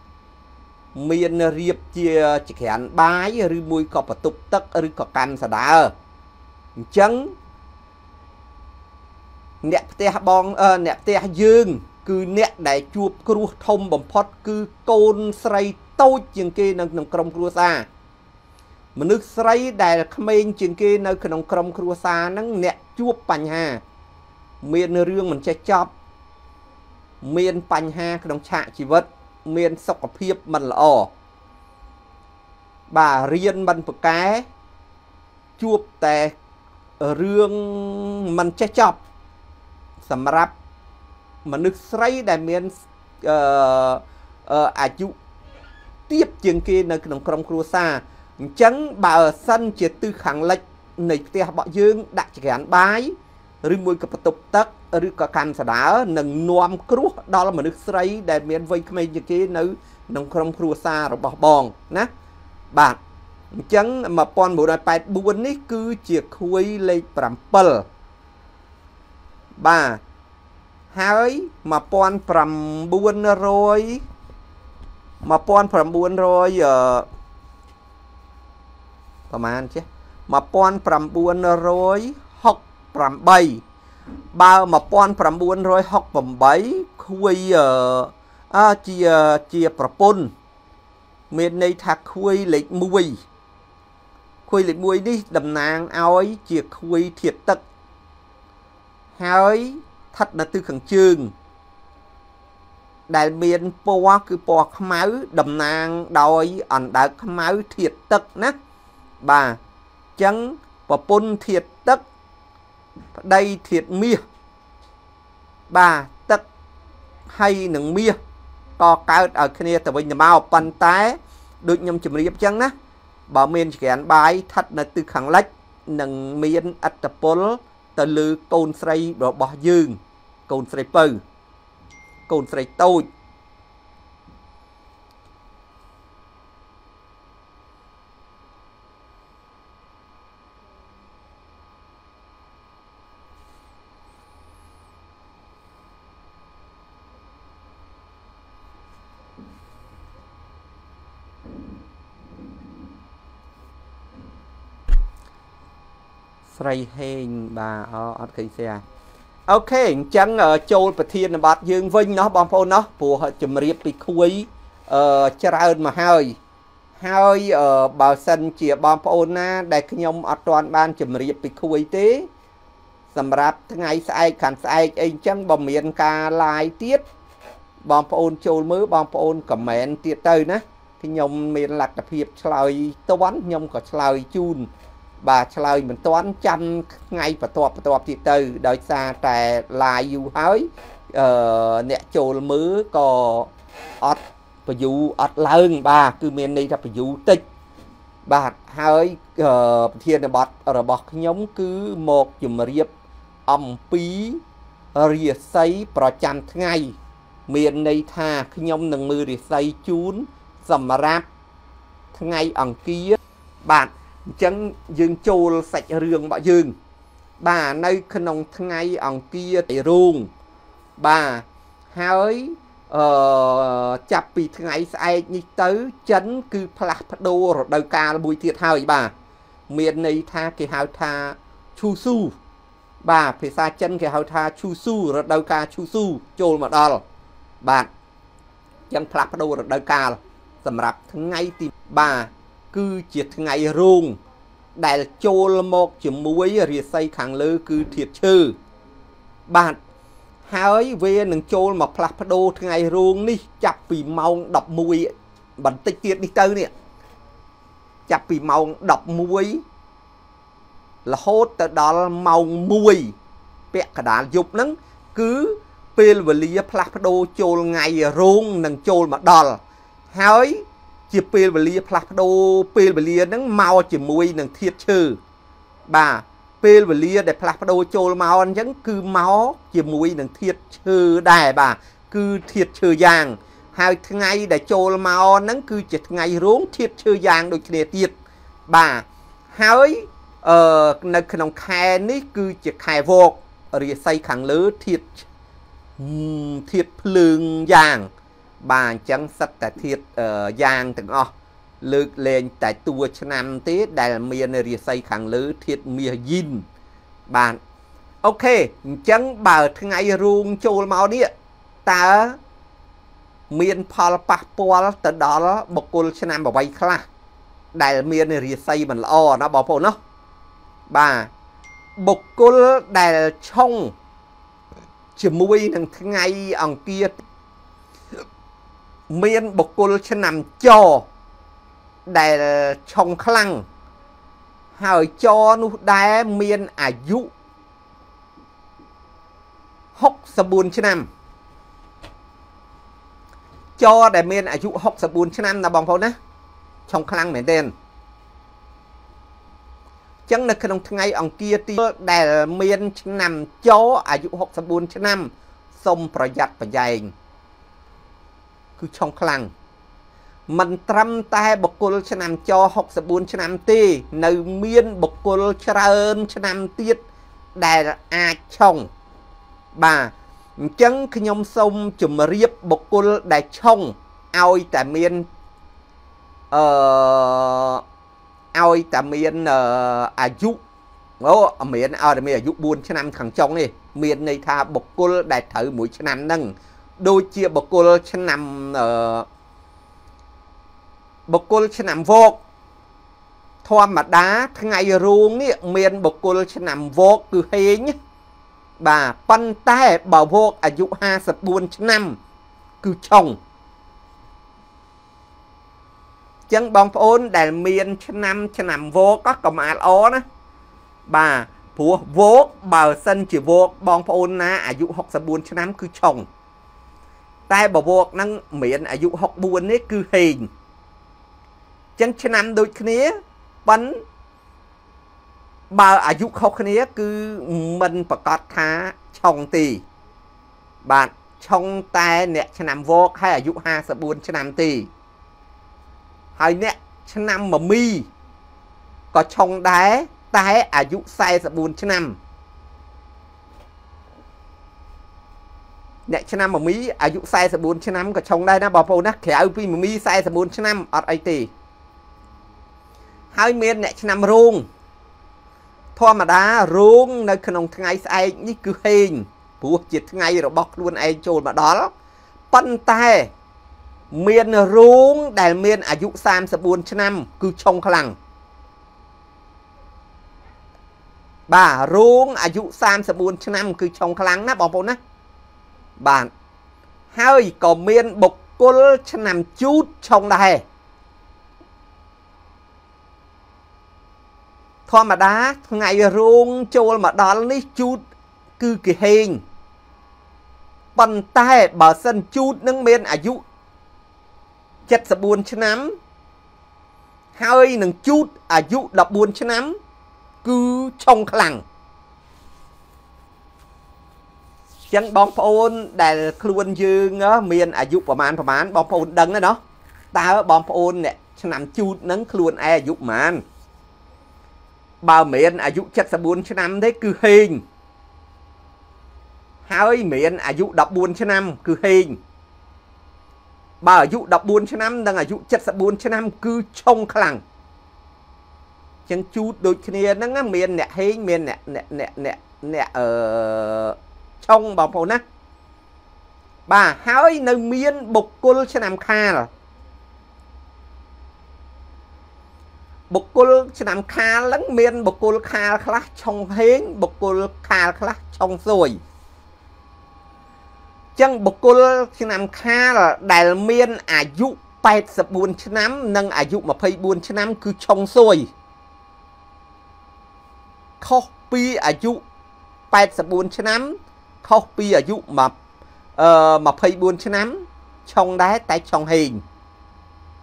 Miền riêng chia chiếc hẹn bái Rư mùi có bà tục tất Rư có canh xa đá Chẳng Nẹp tế bóng Nẹp tế dương Cứ nẹp đại chuộc Cứ thông bầm phót Cứ côn srei Tốt chừng kia nâng nông krong krua xa Mà nước srei đại khmênh chừng kia nâng nông krong krua xa Nâng nẹp chuộc bánh hà Miền riêng mình chạy chóp Miền bánh hà Cứ nông chạy chì vật Miền sọc hợp hiếp mình là ổ Bà riêng mình phải cái Chuộc tế rương mình chết chọc sầm rạp mà nước xoáy đại miền à chú tiếp chương kia nơi đồng công cua xa chẳng bà ở sân chế tư khẳng lệch này kia bọn dương đã chỉ gắn bái rừng mùi cập tục tất rừng có cành xa đá nâng nuông cruốc đó là mà nước xoáy đại miền vây kênh như kia nơi đồng công cua xa rồi bỏ bòn ná bạn chẳng mà bọn bộ đại bài buôn ấy cứ chìa khuấy lây bảm bờ bà hai mà bọn bảm buôn rồi mà bọn bảm buôn rồi ở còn mà anh chứ mà bọn bảm buôn rồi học bảm bầy bà mà bọn bảm buôn rồi học bảm bấy khuấy ở à, chìa chìa bảm bôn miền này thạc khuấy lệch mùi khuấy lệch mùi đi đầm nàng áo ấy chìa khuấy thiệt tật hai thật là tư khẩn trương đại miền bò cứ bò máu đầm nàng đòi ẩn đá máu thiệt tật nát bà chấn và bôn thiệt tật đây thiệt mía bà tật hay nâng mía to cao ở kia từ bên nhà mau bàn tay được nhầm chìm riêng chân á bảo miền kèn bài thật là từ khẳng lách nâng miền ắt tập bồn từ lư cồn sậy bỏ bỏ dương cồn sậy bự cồn sậy tôi hình bà ok xe ok chẳng ở châu bà thiên bạc dương vinh nó bóng phô nó của chùm riêng bị khuấy ờ chả ơn mà hơi hơi ở bảo sân chìa bóng phô na đại kinh nhóm ở toàn ban chùm riêng bị khuấy tí xâm rạp tháng ngày sai khẳng sai anh chẳng bóng miền ca lai tiết bóng phô châu mứ bóng phô comment tiết tơi ná thì nhóm miền lạc đập hiệp lời toán nhóm có lời chun bà trả lời mình toán chăm ngay và tọp và tọp thì từ đời xa trẻ lại dù hối ờ, nẹ chồn mứ có ọt và dù ọt lơn bà cứ mình đi ra và dù tích bà hối ờ, thiên là bọt rồi bọt nhóm cứ một dùm riêng ẩm phí rìa xây bà chăm ngay miền này thà khi nhóm nâng mưa rìa xây chún dầm rạp ngay ẩn kia bạn chẳng dương chôn sạch rương bọ dương bà nơi khăn ông ngay ông kia để ruồng bà hỡi ờ, chạp bị ngay ai như tới chấn cứ plak đô rồi đầu ca là bùi thiệt hơi bà miền này tha cái hào tha chu su bà phải xa chân cái hào tha chu su rồi đầu ca chu su chôn mà đo bà chẳng plak đô rồi đầu ca sầm rạp ngay tìm bà cứ chiết ngày ruồng đại chôl một chấm muối rìa xây khẳng lư cứ thiệt chư bạn hỡi về nâng chôl mà plapado ngày ruồng đi chặt vì mau đọc muối bẩn tích tiết đi tới nè chặt vì mau đọc muối là hốt từ đó mau muối bẹt cả đàn dục nắng cứ pel và lia plapado chôl ngày ruồng nâng chôl mà đòn hỡi chìa pê bà lia plak đô pê bà lia nâng mau chìa mùi nâng thiệt chư bà pê bà lia để plak đô chôl mau anh chẳng cứ máu chìa mùi nâng thiệt chư đài bà cứ thiệt chư giang hai ngày để chôl mau nâng cứ chìa ngày rốn thiệt chư giang đôi kia tiệt bà hỡi ờ nâng khả nông khai ní cứ chìa khai vột rìa xây khẳng lứ thiệt thiệt lương giang bà chẳng sạch tại thiệt uh, giang từng o lược lên tại tua chân năm tí đại miền rìa xây khẳng lứ thiệt miền dinh bạn ok chẳng bà thằng ai ruông chôl mau đi ta miền phò bạc bò từ đó bọc côn chân năm bảo bay khla đại miền rìa xây mình o nó bảo phổ nó bà bọc côn đại trong chỉ mũi thằng ngay ông kia miền bọc côn chân nằm cho đại trong khăn Hãy cho nó đá miên ả dụ hốc sập buồn chứ nằm. Cho đá miên ả dụ hốc sập buồn chứ nằm là bóng phốn á. Trong khăn mẹ tên chẳng là khăn ngay ông kia tí đá miên chứ nằm cho ả dụ hốc sập buồn chứ nằm. Xong bà giặt bà dạy cứ trong khăn mình trăm tay bậc côn cho nằm cho học sập buôn cho nằm tê nơi miên bậc côn cho ơn cho nằm tiết đài a chồng bà chấn khi nhom sông chùm riệp bậc côn đài chồng ao tại miên ờ ao tại miên ờ à dụ đó miên ao tại miên à dụ buôn cho nằm thằng chồng đi miên này tha bậc côn đài thử mũi cho nằm nâng đôi chia bậc côn cho nằm ờ bậc cô chân nằm vọt thoa mà đá ngày ruộng ấy miền bậc cô chân nằm vọt cứ hế nhé bà pan tay bảo vọt ở dụ ha sập buôn chân nằm cứ chồng chân bóng phốn để miền chân nằm chân nằm vọt có cầm át ó nữa bà phù vọt bảo sân chỉ vọt bóng phốn na ở dụ học sập buôn chân nằm cứ chồng tay bảo vọt năng miền ở dụ học buôn ấy cứ hình chân chân nằm đôi khía bắn bà ở dụ khóc khía cứ mình và có khá chồng tì bạn trong tay nè chân nằm vô hay ở dụ ha sợ buồn chân nằm tì hay nè chân nằm mà mi có trong đá tay ở dụ sai sợ buồn chân nằm nè chân nằm mà mi ở dụ sai sợ buồn chân nằm có trong đây nó bỏ phô nát khẽ ưu mà mi sai sợ buồn chân nằm ở đây tì hai miền này nằm ruộng thoa mà đá ruộng nơi khăn ông ngay ai như cứ hình buộc chịt ngay rồi bọc luôn ai trồn mà đó phân tay miền ruộng đài miền ở dụ sam sập buồn chân năm cứ trong khăn bà ruộng ở dụ sam sập buồn chân năm cứ trong khăn nè bỏ nè bạn hơi có miền bọc côn chân nằm chút trong đây thoa mà đá ngày ruộng trôi mà đó lấy chút cứ kỳ hình bàn tay bà sân chút nâng miên ở dụ chất sập buồn chân nắm hơi nâng chút ở dụ đập buồn chân nắm cứ trong khăn chẳng bóng phôn để khuôn dương miên ở dụ bà màn bà màn bóng phôn đấng đó ta bóng phôn nè chân nắm chút nâng khuôn ai dụ màn bà miền ở dụ chất buôn cho năm đấy cứ hình hai miền ở dụ đọc buôn cho năm cứ hình bà ở dụ đọc buôn cho năm đang ở dụ chất buôn cho năm cứ trông khẳng chẳng chút đôi kia nó miền nè hình miền nè nè nè nè nè ở trong bóng phố nát bà hai nơi miền bục cô cho năm kha rồi bậc cô chân nằm khá lắng miên bậc cô khá khá trong hến bậc cô khá khá trong rồi chân bậc cô chân nằm khá là đài miên à dụ bẹt sập buồn chân nắm nâng à dụ mà phây buồn chân nắm cứ trong rồi copy à dụ bẹt sập buồn chân nắm copy à dụ mà uh, mà phây buồn chân nắm trong đá tại trong hình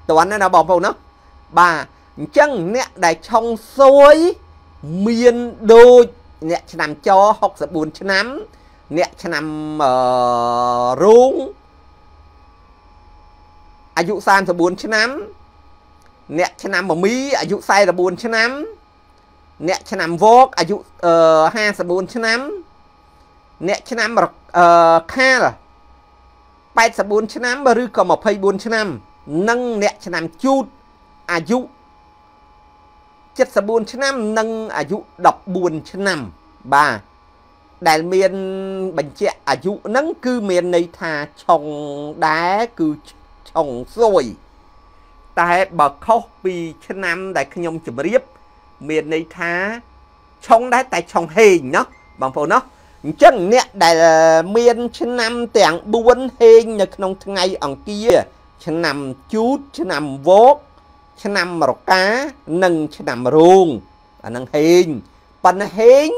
tụi anh nó bỏ vào nó bà chẳng nè đại trong xôi miền đôi nè chân nằm cho học sập buồn chân nắm nè chân nằm uh, ruộng à dụ san sập buồn chân nắm nè chân nằm ở mí à dụ sai là buồn chân nắm nè chân nằm vót à dụ uh, ha sập buồn chân nắm nè chân nằm uh, kha là bay sập buồn chân nắm và rư còn một phây buồn chân nắm nâng nè chân nằm chút à dụ chất sập buồn chân nằm nâng à dụ đọc buồn chân nằm bà đại miền bệnh trẻ à dụ nâng cư miền này thà trồng đá cư trồng rồi tại bà khóc vì chân nằm đại khinh nhông chùm riếp miền này thà trồng đá tại trồng hình nó bằng phố nó chân nè đại miền chân nằm tẻng buồn hình nhật nông ngay ổng kia chân nằm chút chân nằm vốt chân nằm rổ cá nâng chân nằm ruộng năng hình bằng hình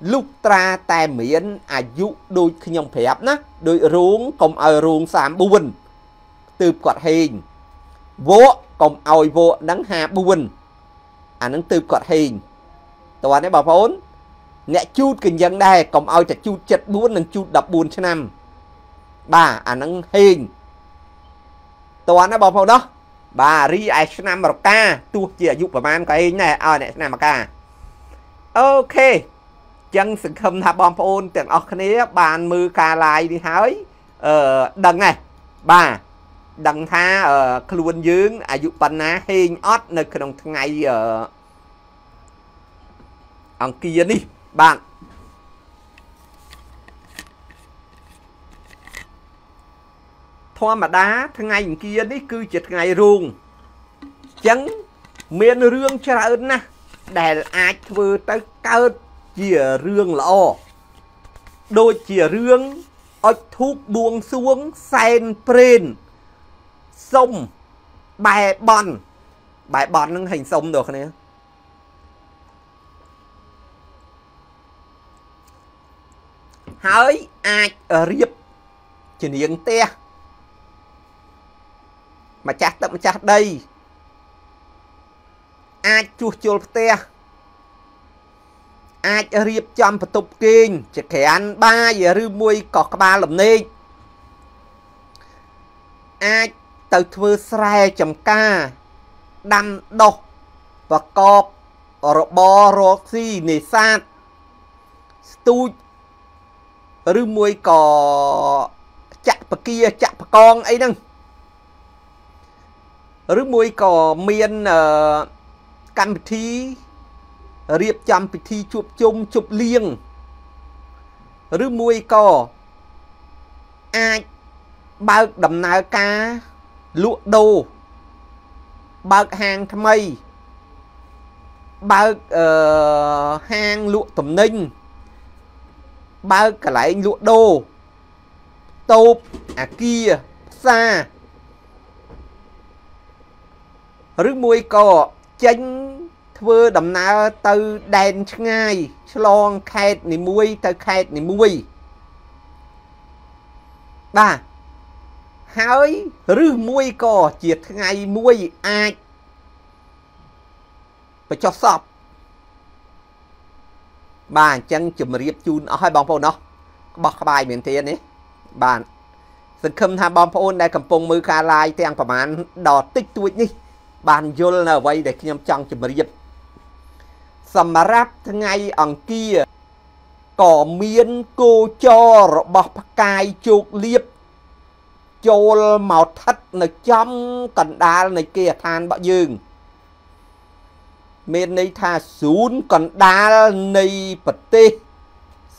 lúc tra tài miễn à dụ đôi khi nhông phép ná đôi ruộng công ai ruộng xàm bù bình từ quạt hình vô công ai vô nắng hạ bù bình à nắng từ quạt hình tòa này bảo vốn nẹ chút kinh dân đây công ai chả chút chật buôn nâng chút đập buôn cho năm bà à nắng hình tòa này bảo vốn đó bà ri ai cho năm bảo ca tu chỉ à dụ bảo man cái hình này à nẹ cho năm bảo ca ok chân sự không thả bom phôn chẳng ọc này bàn mưu ca lại đi hỏi ờ, đằng này bà đằng tha ờ, khuôn dưỡng à dụ bánh á hình ớt nơi khả đồng thằng ngày ờ, ông kia đi bạn thoa mà đá thằng ngày ông kia đi cứ chết ngày ruồng chẳng miền rương cho ra ơn nè để ai vừa tới cao chìa rương lọ đôi chìa rương ớt thuốc buông xuống sen prên sông bài bọn bài bọn nâng hình sông được nè hỡi ai ở riêng chỉ niềng te mà chắc tậm chắc đây ai chua chua te ai riêng chăm và tục kinh chỉ kẻ ăn ba giờ rư mùi có ba lầm này ai tới thưa xe chầm ca đâm độc và cọp ở bò rô xì nề sát tôi rư mùi có chạc bà kia chạc bà con ấy nâng rư mùi có miền uh, cam thí riêng chăm bị thi chụp chung chụp liêng rư mùi có ai bao đầm nào ca lụa đồ bao hàng thăm mây bao uh, hàng lụa tùm ninh bao cả lại lụa đồ tốp à kia xa rư mùi có chanh vừa đầm nào từ đèn ngay long khét này muối từ khét này muối ba hỏi rư muối cò chiết ngay muối ai phải cho sọp bà chân chùm riệp chun ở hai bóng phôn đó bọc bài miền thiên ấy bạn xin khâm tha bóng phôn đây cầm pông mưu ca lai tèng phẩm án đỏ tích tuyệt nhỉ bạn vô là vậy để khi chăng chùm riệp sầm ráp ngay ẩn kia có miên cô cho bọc cài chuột liệp chôl màu thất này trong cần đá này kia than bạo dương miền này tha xuống cần đá này bật tê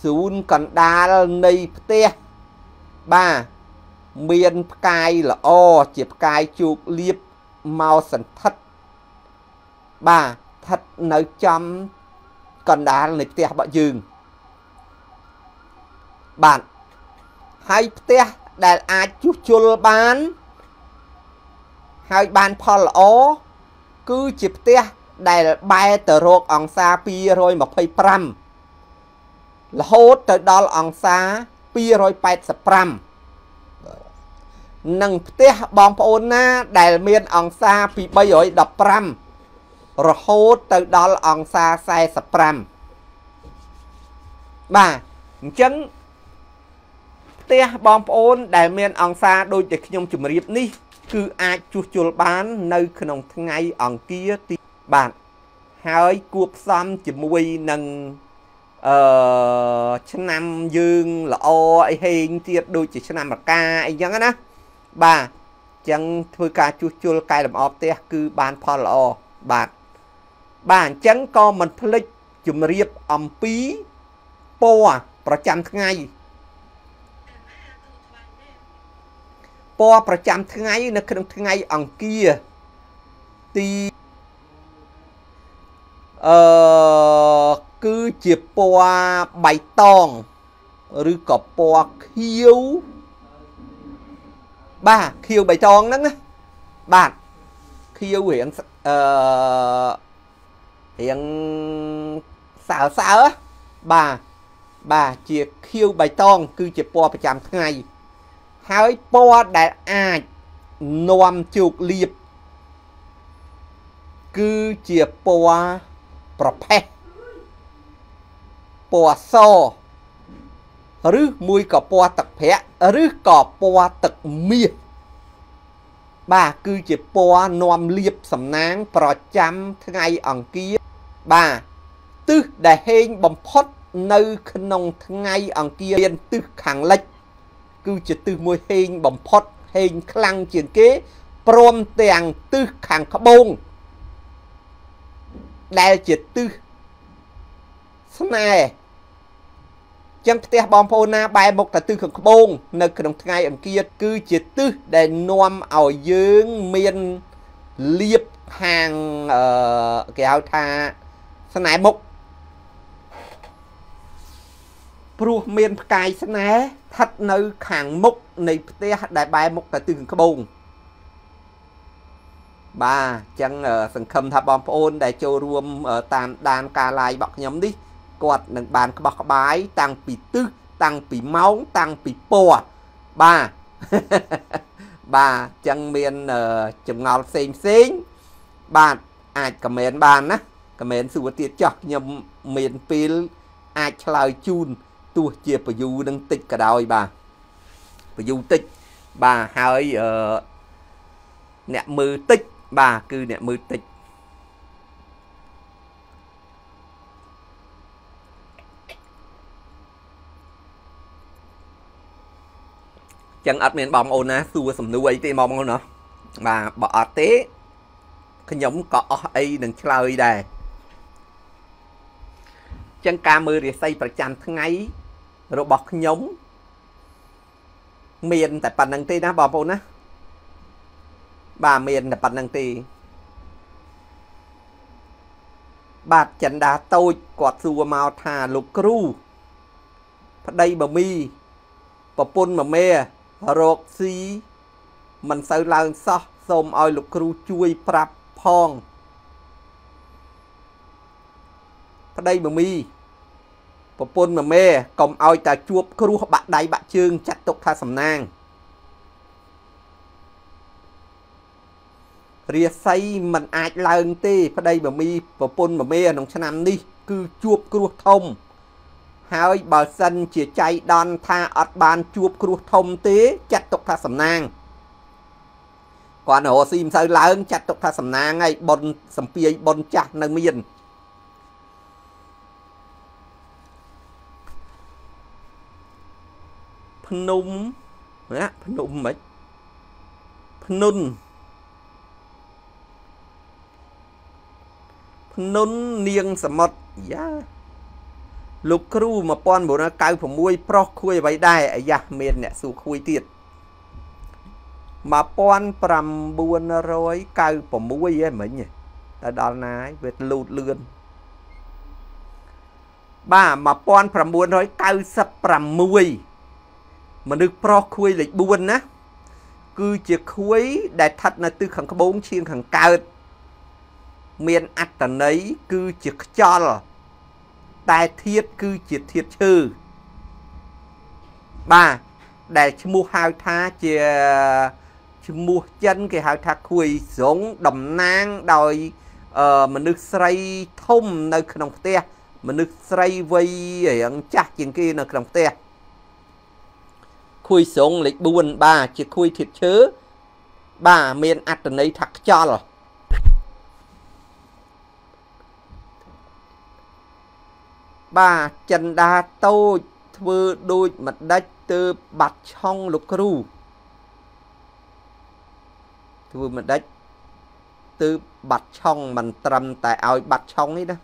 xuống cần đá này bật tê ba miền cài là o chịp cài chuột liệp màu sần thất ba thật nơi chăm còn đá lịch tè bọ dương bạn hai tè đèn ai chút chua bán hai bàn phò lỗ cứ chịp tè đèn bay tờ ruột ong xa pia rồi mà phây pram là hốt tới đó là ong xa pia rồi bay sập pram nâng tè bóng phôn na đèn miên ong xa pia bay rồi đập pram rồi hốt tới đó là ong xa sai sập pram bà chấn tè bom ôn đại miền ong xa đôi để khi nhông chùm riệp ní cứ ai chuột chuột bán nơi khi nông ngay ong kia thì bạn hỏi cuộc xăm chùm mui nâng ờ chân năm dương là o ai hình tiệt đôi chỉ chân năm là ca ấy chẳng á bà chẳng thôi ca chuột chuột cài làm ọp tè cứ bán phò là o bạn bạn chẳng có mình flick chùm riệp ong pí po và chăm ngay po và chăm ngay nó không ngay ong kia thì ờ, cứ chìa po bày tòng rư có po khiêu ba khiêu bày tòng đó bạn khiêu huyện Uh, hiện xảo xảo bà bà chia khiêu bài tông cứ chia po phải chạm ngày hái po đại ai nôm chuột liệp cứ chia po prope po so rứ mùi cỏ po tật phe rứ cỏ po tật mía bà cứ chia po nôm liệp sầm nang pro chăm ngày ẩn kia bà tức đại hình bầm phốt nơi nông ngay ở kia liên tư khẳng lệch cứ chỉ từ mùi hình bầm phốt hình khăn chiến kế prom tiền tư khẳng khá bông đại chỉ tư xong này chẳng thể bóng phô na bài một là tư khẳng khá bông nơi nông ngay ở kia cứ chỉ tư để nôm ở dưỡng miền liếp hàng ở uh, cái áo thà xong này một miền cài sân né thật nơi kháng mốc này đại bài mốc là từng cái bông ba chẳng ở sân khâm thập bom ôn đại châu ruộng ở tam đàn cà lai bọc nhóm đi quạt nâng bàn các bọc bái tăng bị tư tăng bị máu tăng bị bò ba ba chẳng miền ở chấm ngọt xinh xinh bạn ai comment bàn á comment sự tiết chọc nhầm miền pil ai lời chun tôi chia bởi dù nâng tích cả đời bà bởi dù tích bà hơi uh, nẹ mưu tích bà cứ nẹ mưu tích chẳng ớt miền bóng ồn á xua xùm nuôi tí mong không nó bà bỏ tế cái nhóm có ấy nâng chơi đây chẳng ca mưu để xây bà chăm tháng ấy rồi bọc nhóm miền tại bàn năng tì ná bò bồn á bà miền tại bàn năng tì bạc chẳng đá tôi quạt xua màu thà lục cru phát đây bà mi bà bôn mà mê rột xí mình sâu lao xó xôm oi lục cru chui prap phong phát đây bà mi bồn mà mê còn ai ta chuột kêu bạn đáy bạn chương chặt tục tha sầm nang rìa say mình ai làng tê ở đây mà mi bồn mà mê nông chăn ăn đi cứ chuột kêu thông hai bờ sân chỉ chạy đòn tha ắt bàn chuột kêu thông tê chặt tục tha sầm nang còn hồ sim sao làng chặt tục tha sầm nang ngay bồn sầm pia bồn chặt nâng miền Phnom á Phnom mấy Phnom Phnom niêng sầm mật giá lục kêu mà pon bộ nó cay phồng muôi pro khui vậy đây à dạ miền này sù khui tiệt mà pon pram buôn rồi cay phồng muôi ấy mình nhỉ ta đào nái vệt lụt lươn ba mà pon pram buôn rồi cay sập pram muôi mà nước pro khuấy lịch buồn á cứ chiếc khuấy đại thật là từ khẳng bốn chiên khẳng cao miền ắt tần ấy cứ chiếc cho là tài thiết cứ chiếc thiệt trừ ba để mua hai tha chia mua chân cái hai tha khuấy giống đầm nang đòi uh, mà nước xây thông nơi khổng te mà nước xây vây ở chặt trên kia là khổng te khui sống lịch buồn bà chỉ khui thiệt chứ bà miền ắt này thật cho rồi bà chân đá tôi vừa đôi mặt đất từ bạch trong lục ru vừa mặt đất từ bạch trong mình trầm tại ao bạch trong ấy đó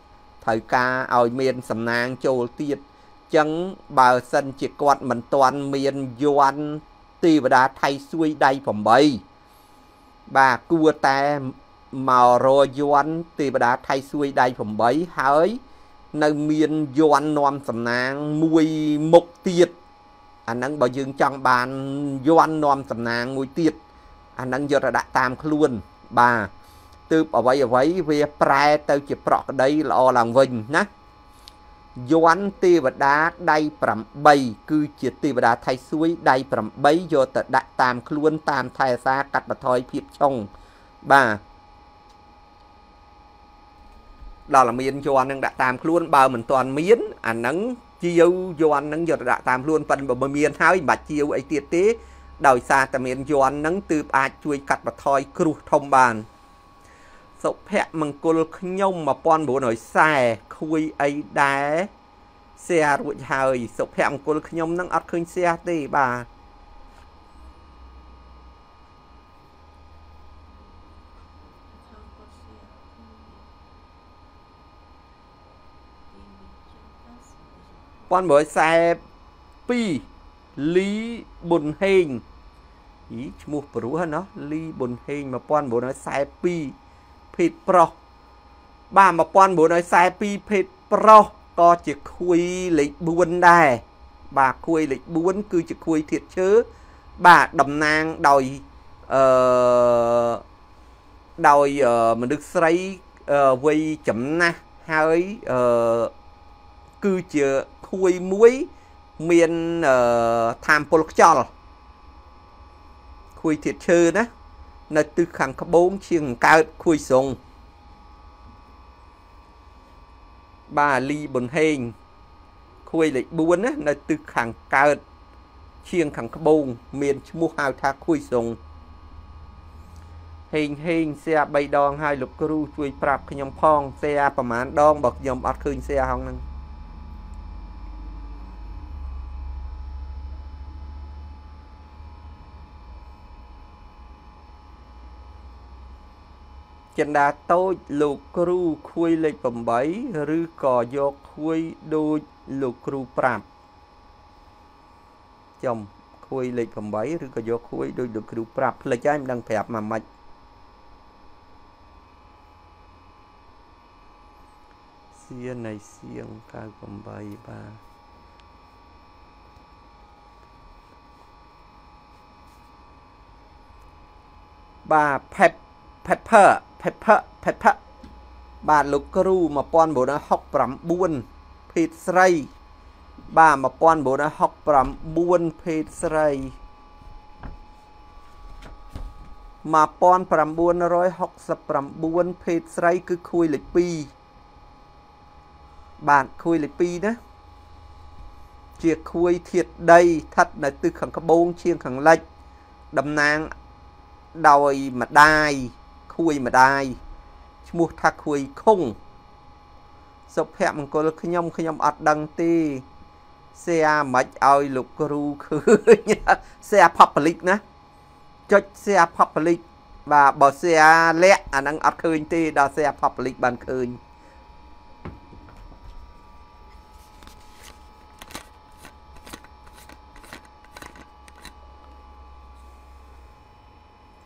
thời ca ao miền sầm nang châu tiệt chẳng bà sân chỉ quạt mình toàn miền doan tì và đã thay xuôi đây phòng bầy bà cua ta màu rồi doan tì và đã thay xuôi đây phòng bầy hỡi nơi miền doan non sầm nang mùi mục tiệt anh đang bảo dương trong bàn doan non sầm nang mùi tiệt anh đang giờ đã tạm luôn bà từ ở vậy ở vậy về prai tàu chỉ prọt đây là làng vinh nhá doan ti và đá đây phẩm bay cứ chỉ ti và đá thay suối đây phẩm bay do tờ đại tam luôn tam thay xa cắt và thoi phép trong bà đó là miên cho anh đã tam luôn bao mình toàn miến anh nắng chiêu do anh nắng giờ đã tam luôn phần bờ miên hai mà chiêu ấy tiệt tế đòi xa tầm miên do anh nắng từ ai chui cắt và thoi kêu thông bàn sốc hẹp mừng cô nhông mà con bố nói xe khui ấy đá xe rụi hơi sốc hẹp cô nhông nắng ắt khuyên xe tì bà con bố xe pi lý bùn hình ý một bố hơn nó lý bùn hình mà con bố nói xe pi phết pro ba mà con bố nói sai pi phết pro có chỉ khui lịch buôn đài bà khui lịch buôn cứ chỉ khui thiệt chứ bà đầm nang đòi uh, đòi uh, mình được xây uh, quay chấm na hơi uh, cứ chỉ khui muối miền uh, tham pol chol khui thiệt chứ đó nơi tư khẳng có bốn chiếng cao khuy sông bà ly bồn hên khuy lịch bốn á nơi tư khẳng cao chiêng khẳng có bốn miền mua hào thác khuy sông hình hình xe bay đòn hai lục cru chui prap cái nhóm phong xe bà mán đòn bậc nhóm ọt khuyên xe hông năng chân đá tôi lục ru khui lệch phẩm bấy rư cò do khui đôi lục ru prap chồng khui lệch phẩm bấy rư cò do khui đôi lục ru prap là cho em đang phẹp mà mạch xiên này xiên cao phẩm bấy ba ba phẹp pepper pepper pepper bà lục cru mà con bố nó học phẩm buôn phết sray bà mà con bố nó học phẩm buôn phết sray mà con phẩm buôn rồi học sập phẩm buôn phết sray cứ khui lịch pi bạn khui lịch pi đó chiếc khui thiệt đây thật là từ khẳng có bốn chiêng khẳng lệch đầm nang đòi mà đai khui mà đai mua thác khui không sốc hẹm cô lực nhông khi nhông ọt đăng ti xe mạch ơi lục ru khơi xe public ná cho xe public và bỏ xe lẹ anh đang ọt khơi ti đó xe public bàn khơi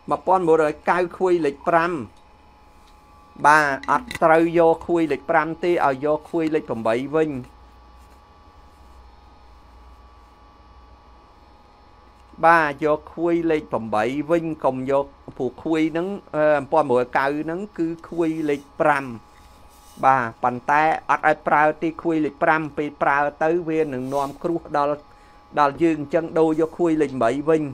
mà con bố rồi cao khui lịch pram bà ắt trâu vô khui lịch pram tê ở vô khui lịch phẩm bảy vinh ba vô khui lịch phẩm bảy vinh cùng vô phụ khui nắng con bố cao nắng cứ khui lịch pram bà bàn tay ắt ai prao tê khui lịch pram bị prao tới viên nương nom kru đo đo dương chân đô vô khui lịch bảy vinh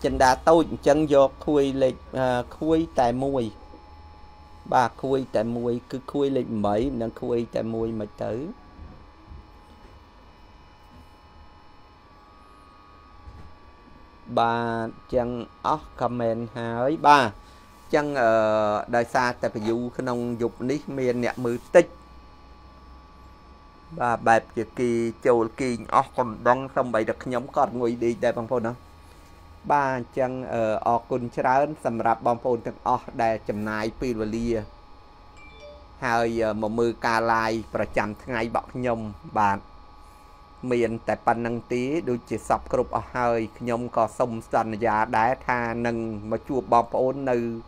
chân đá tôi chân vô khui lịch uh, khui tại mùi bà khui tại mùi cứ khui lịch mấy nó khui tại mùi mà tử bà chân ốc comment hai ba chân ở uh, đời xa tại phải dụ khả năng dục ní miền nẹ mưu tích bà bạp chìa kì châu kì ốc còn đông xong bày được nhóm con ngồi đi đây bằng phố nó ba chân ở uh, con trán sầm rạp bom phun từng ở đây chấm nai pilulia hai uh, một mưa ca lai và chạm ngay bọc nhom bạn miền tại bàn năng tí đôi chỉ sập cột ở hơi nhom cò sông sàn già đá tha nâng mà chùa bò ôn nư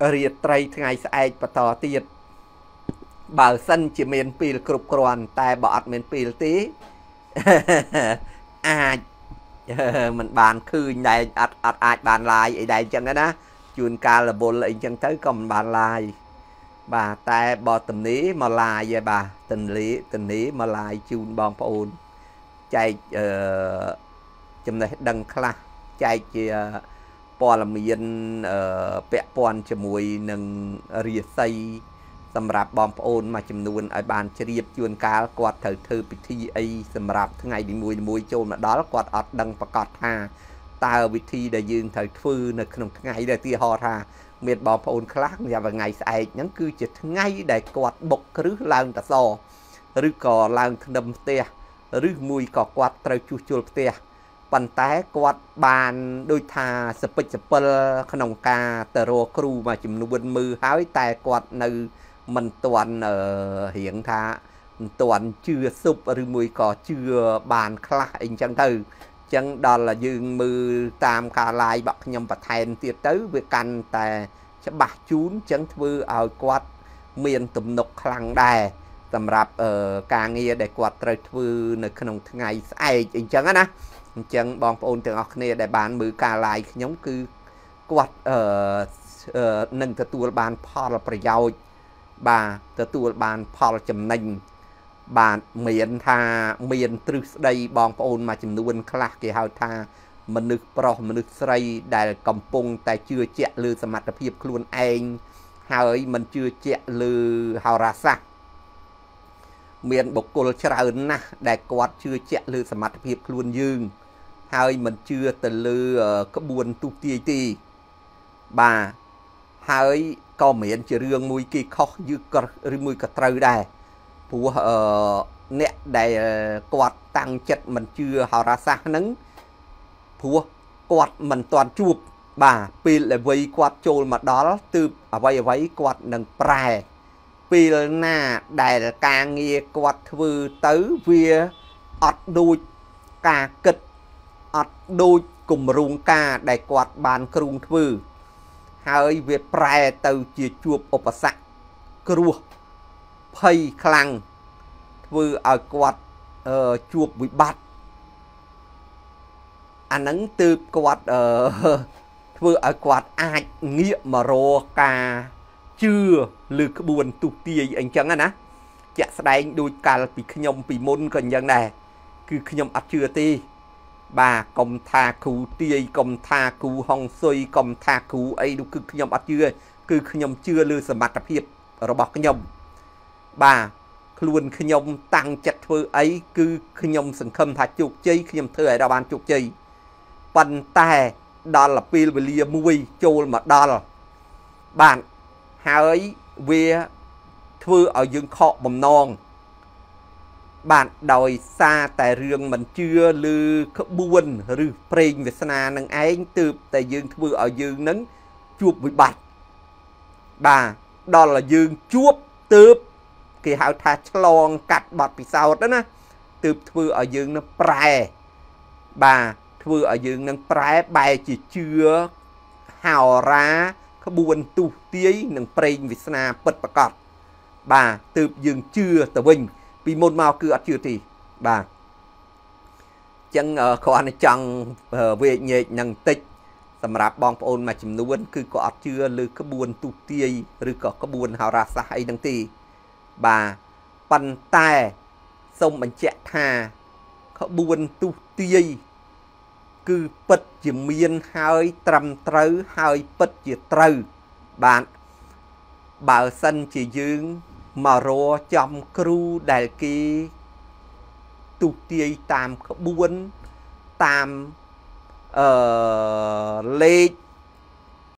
riết trai ngày sai bắt tò tiệt bảo sân chỉ miền pìl cột còn tại bọt miền pìl tí à mình bàn khư này ạt ạt ạt bàn lại ở đây chẳng đó chuồn ca là bồn lại chẳng tới còn bàn lại bà ta bỏ tình lý mà lại vậy bà tình lý tình lý mà lại chun bom phun chạy ờ chấm này đằng kia chạy kia po làm yên ờ bẹ pon cho mùi nâng rìa xây sầm rạp bom phun mà chấm nuôn ở bàn chìa chuồn cá quạt thử thử bị thi ấy sầm rạp thứ ngày đi mùi mùi chôn mà đó là quạt ọt đằng và cọt hà tao bị thi đại dương thời phư nực nồng thứ ngày đại tia ho hà miệt bò phồn khác và vào ngày sai nhắn cứ chỉ ngay để quạt bọc rứ lang ta so rứ cò lang đầm tè rứ mùi cò quạt trâu chu chu tè bàn té quạt bàn đôi thà sập sập khăn cà tờ rô kêu mà chìm bên mưa hái tay quạt nơi mình toàn ở hiện thà toàn chưa sụp rứ mùi cò chưa bàn khác anh chẳng từ chẳng đó là dương mư tam ca lai bạc nhầm và thèn tiệt tới với cành tè sẽ bạc chún chẳng thư ở quạt miền tùm nục khăn đè tầm rạp ở ca nghe để quạt trời thư nơi khăn ngày ai chẳng á ná chẳng bọn ôn tưởng ọc nè để bán mư ca lai nhóm cứ quạt ở nâng thật tù bàn phò là bởi dạo bà thật tù bàn phò là chầm nành bạn miền tha miền từ đây bong ôn mà chìm nuôn khạc thì hào tha mình được pro mình được xây đại cầm pung tại chưa chạy lư sầm mặt hiệp luôn anh hơi mình chưa chạy lư hào ra xa miền bộc cồn trơn na đại quạt chưa chạy lư sầm mặt hiệp luôn dương hơi mình chưa từ lư có buồn tu ti ti bà hơi có miền chỉ riêng mùi kỳ khó như cờ mùi cờ trâu đây của nét đầy quạt tăng chất mình chưa hào ra xa nắng của quạt mình toàn chụp bà pin lại vây quạt trôi mà đó từ ở vây vây quạt nâng prè pin na đầy ca nghe quạt vừa tới vía ọt đôi ca kịch ọt đôi cùng rung ca đầy quạt bàn krung vừa hai việc prè từ chia chụp ốp sạc krua hay khăn vừa ở quạt uh, chuột bị bạt anh à, nắng từ quạt uh, vừa ở quạt ai nghĩa mà rô ca chưa lược buồn tụt tia anh chẳng anh á chạy đánh đôi cả bị nhông bị môn gần nhân này cứ nhông ắt chưa ti bà công tha cú tia công tha cú hong xôi công tha cú ấy đúng cứ nhông ắt chưa cứ nhông chưa lư sầm mặt hiệp rồi bọc nhông bà luôn khi nhông tăng chặt vừa ấy cứ khi nhông sừng khâm thả chuột chi khi nhông thưa ấy ra bàn chuột chi bàn tay đó là pil về lia mui chôl mà đó là bạn hái về thưa ở dương khọ bầm non bạn đòi xa tại riêng mình chưa lư buôn rư preng về sana nâng ấy từ tại dương thưa ở dương nấn chuột bị bạch bà đó là dương chuột tớp kỳ hào thà chlong cắt bọt bị sao đó nè từ thưa ở dương nó prè bà thưa ở dương nó prè bài chỉ chưa hào ra có buồn tu tí nâng preng vì sana bật bạc cọt bà từ dương chưa tờ bình vì môn mau cứ chưa thì bà chẳng ở con chẳng về nhẹ nhàng tích tầm rạp bong ôn mà chìm nuôn cứ có chưa lư có buồn tu tí rư có có buồn hào ra xa hay nâng tì bà bàn tay xong mình chạy thà có buồn tu tia cứ bật chỉ miên hơi trầm trâu hơi bật chỉ trâu bạn bảo sân chỉ dương mà rô trong cru đại kỳ tu tia tam có buồn tam ờ lê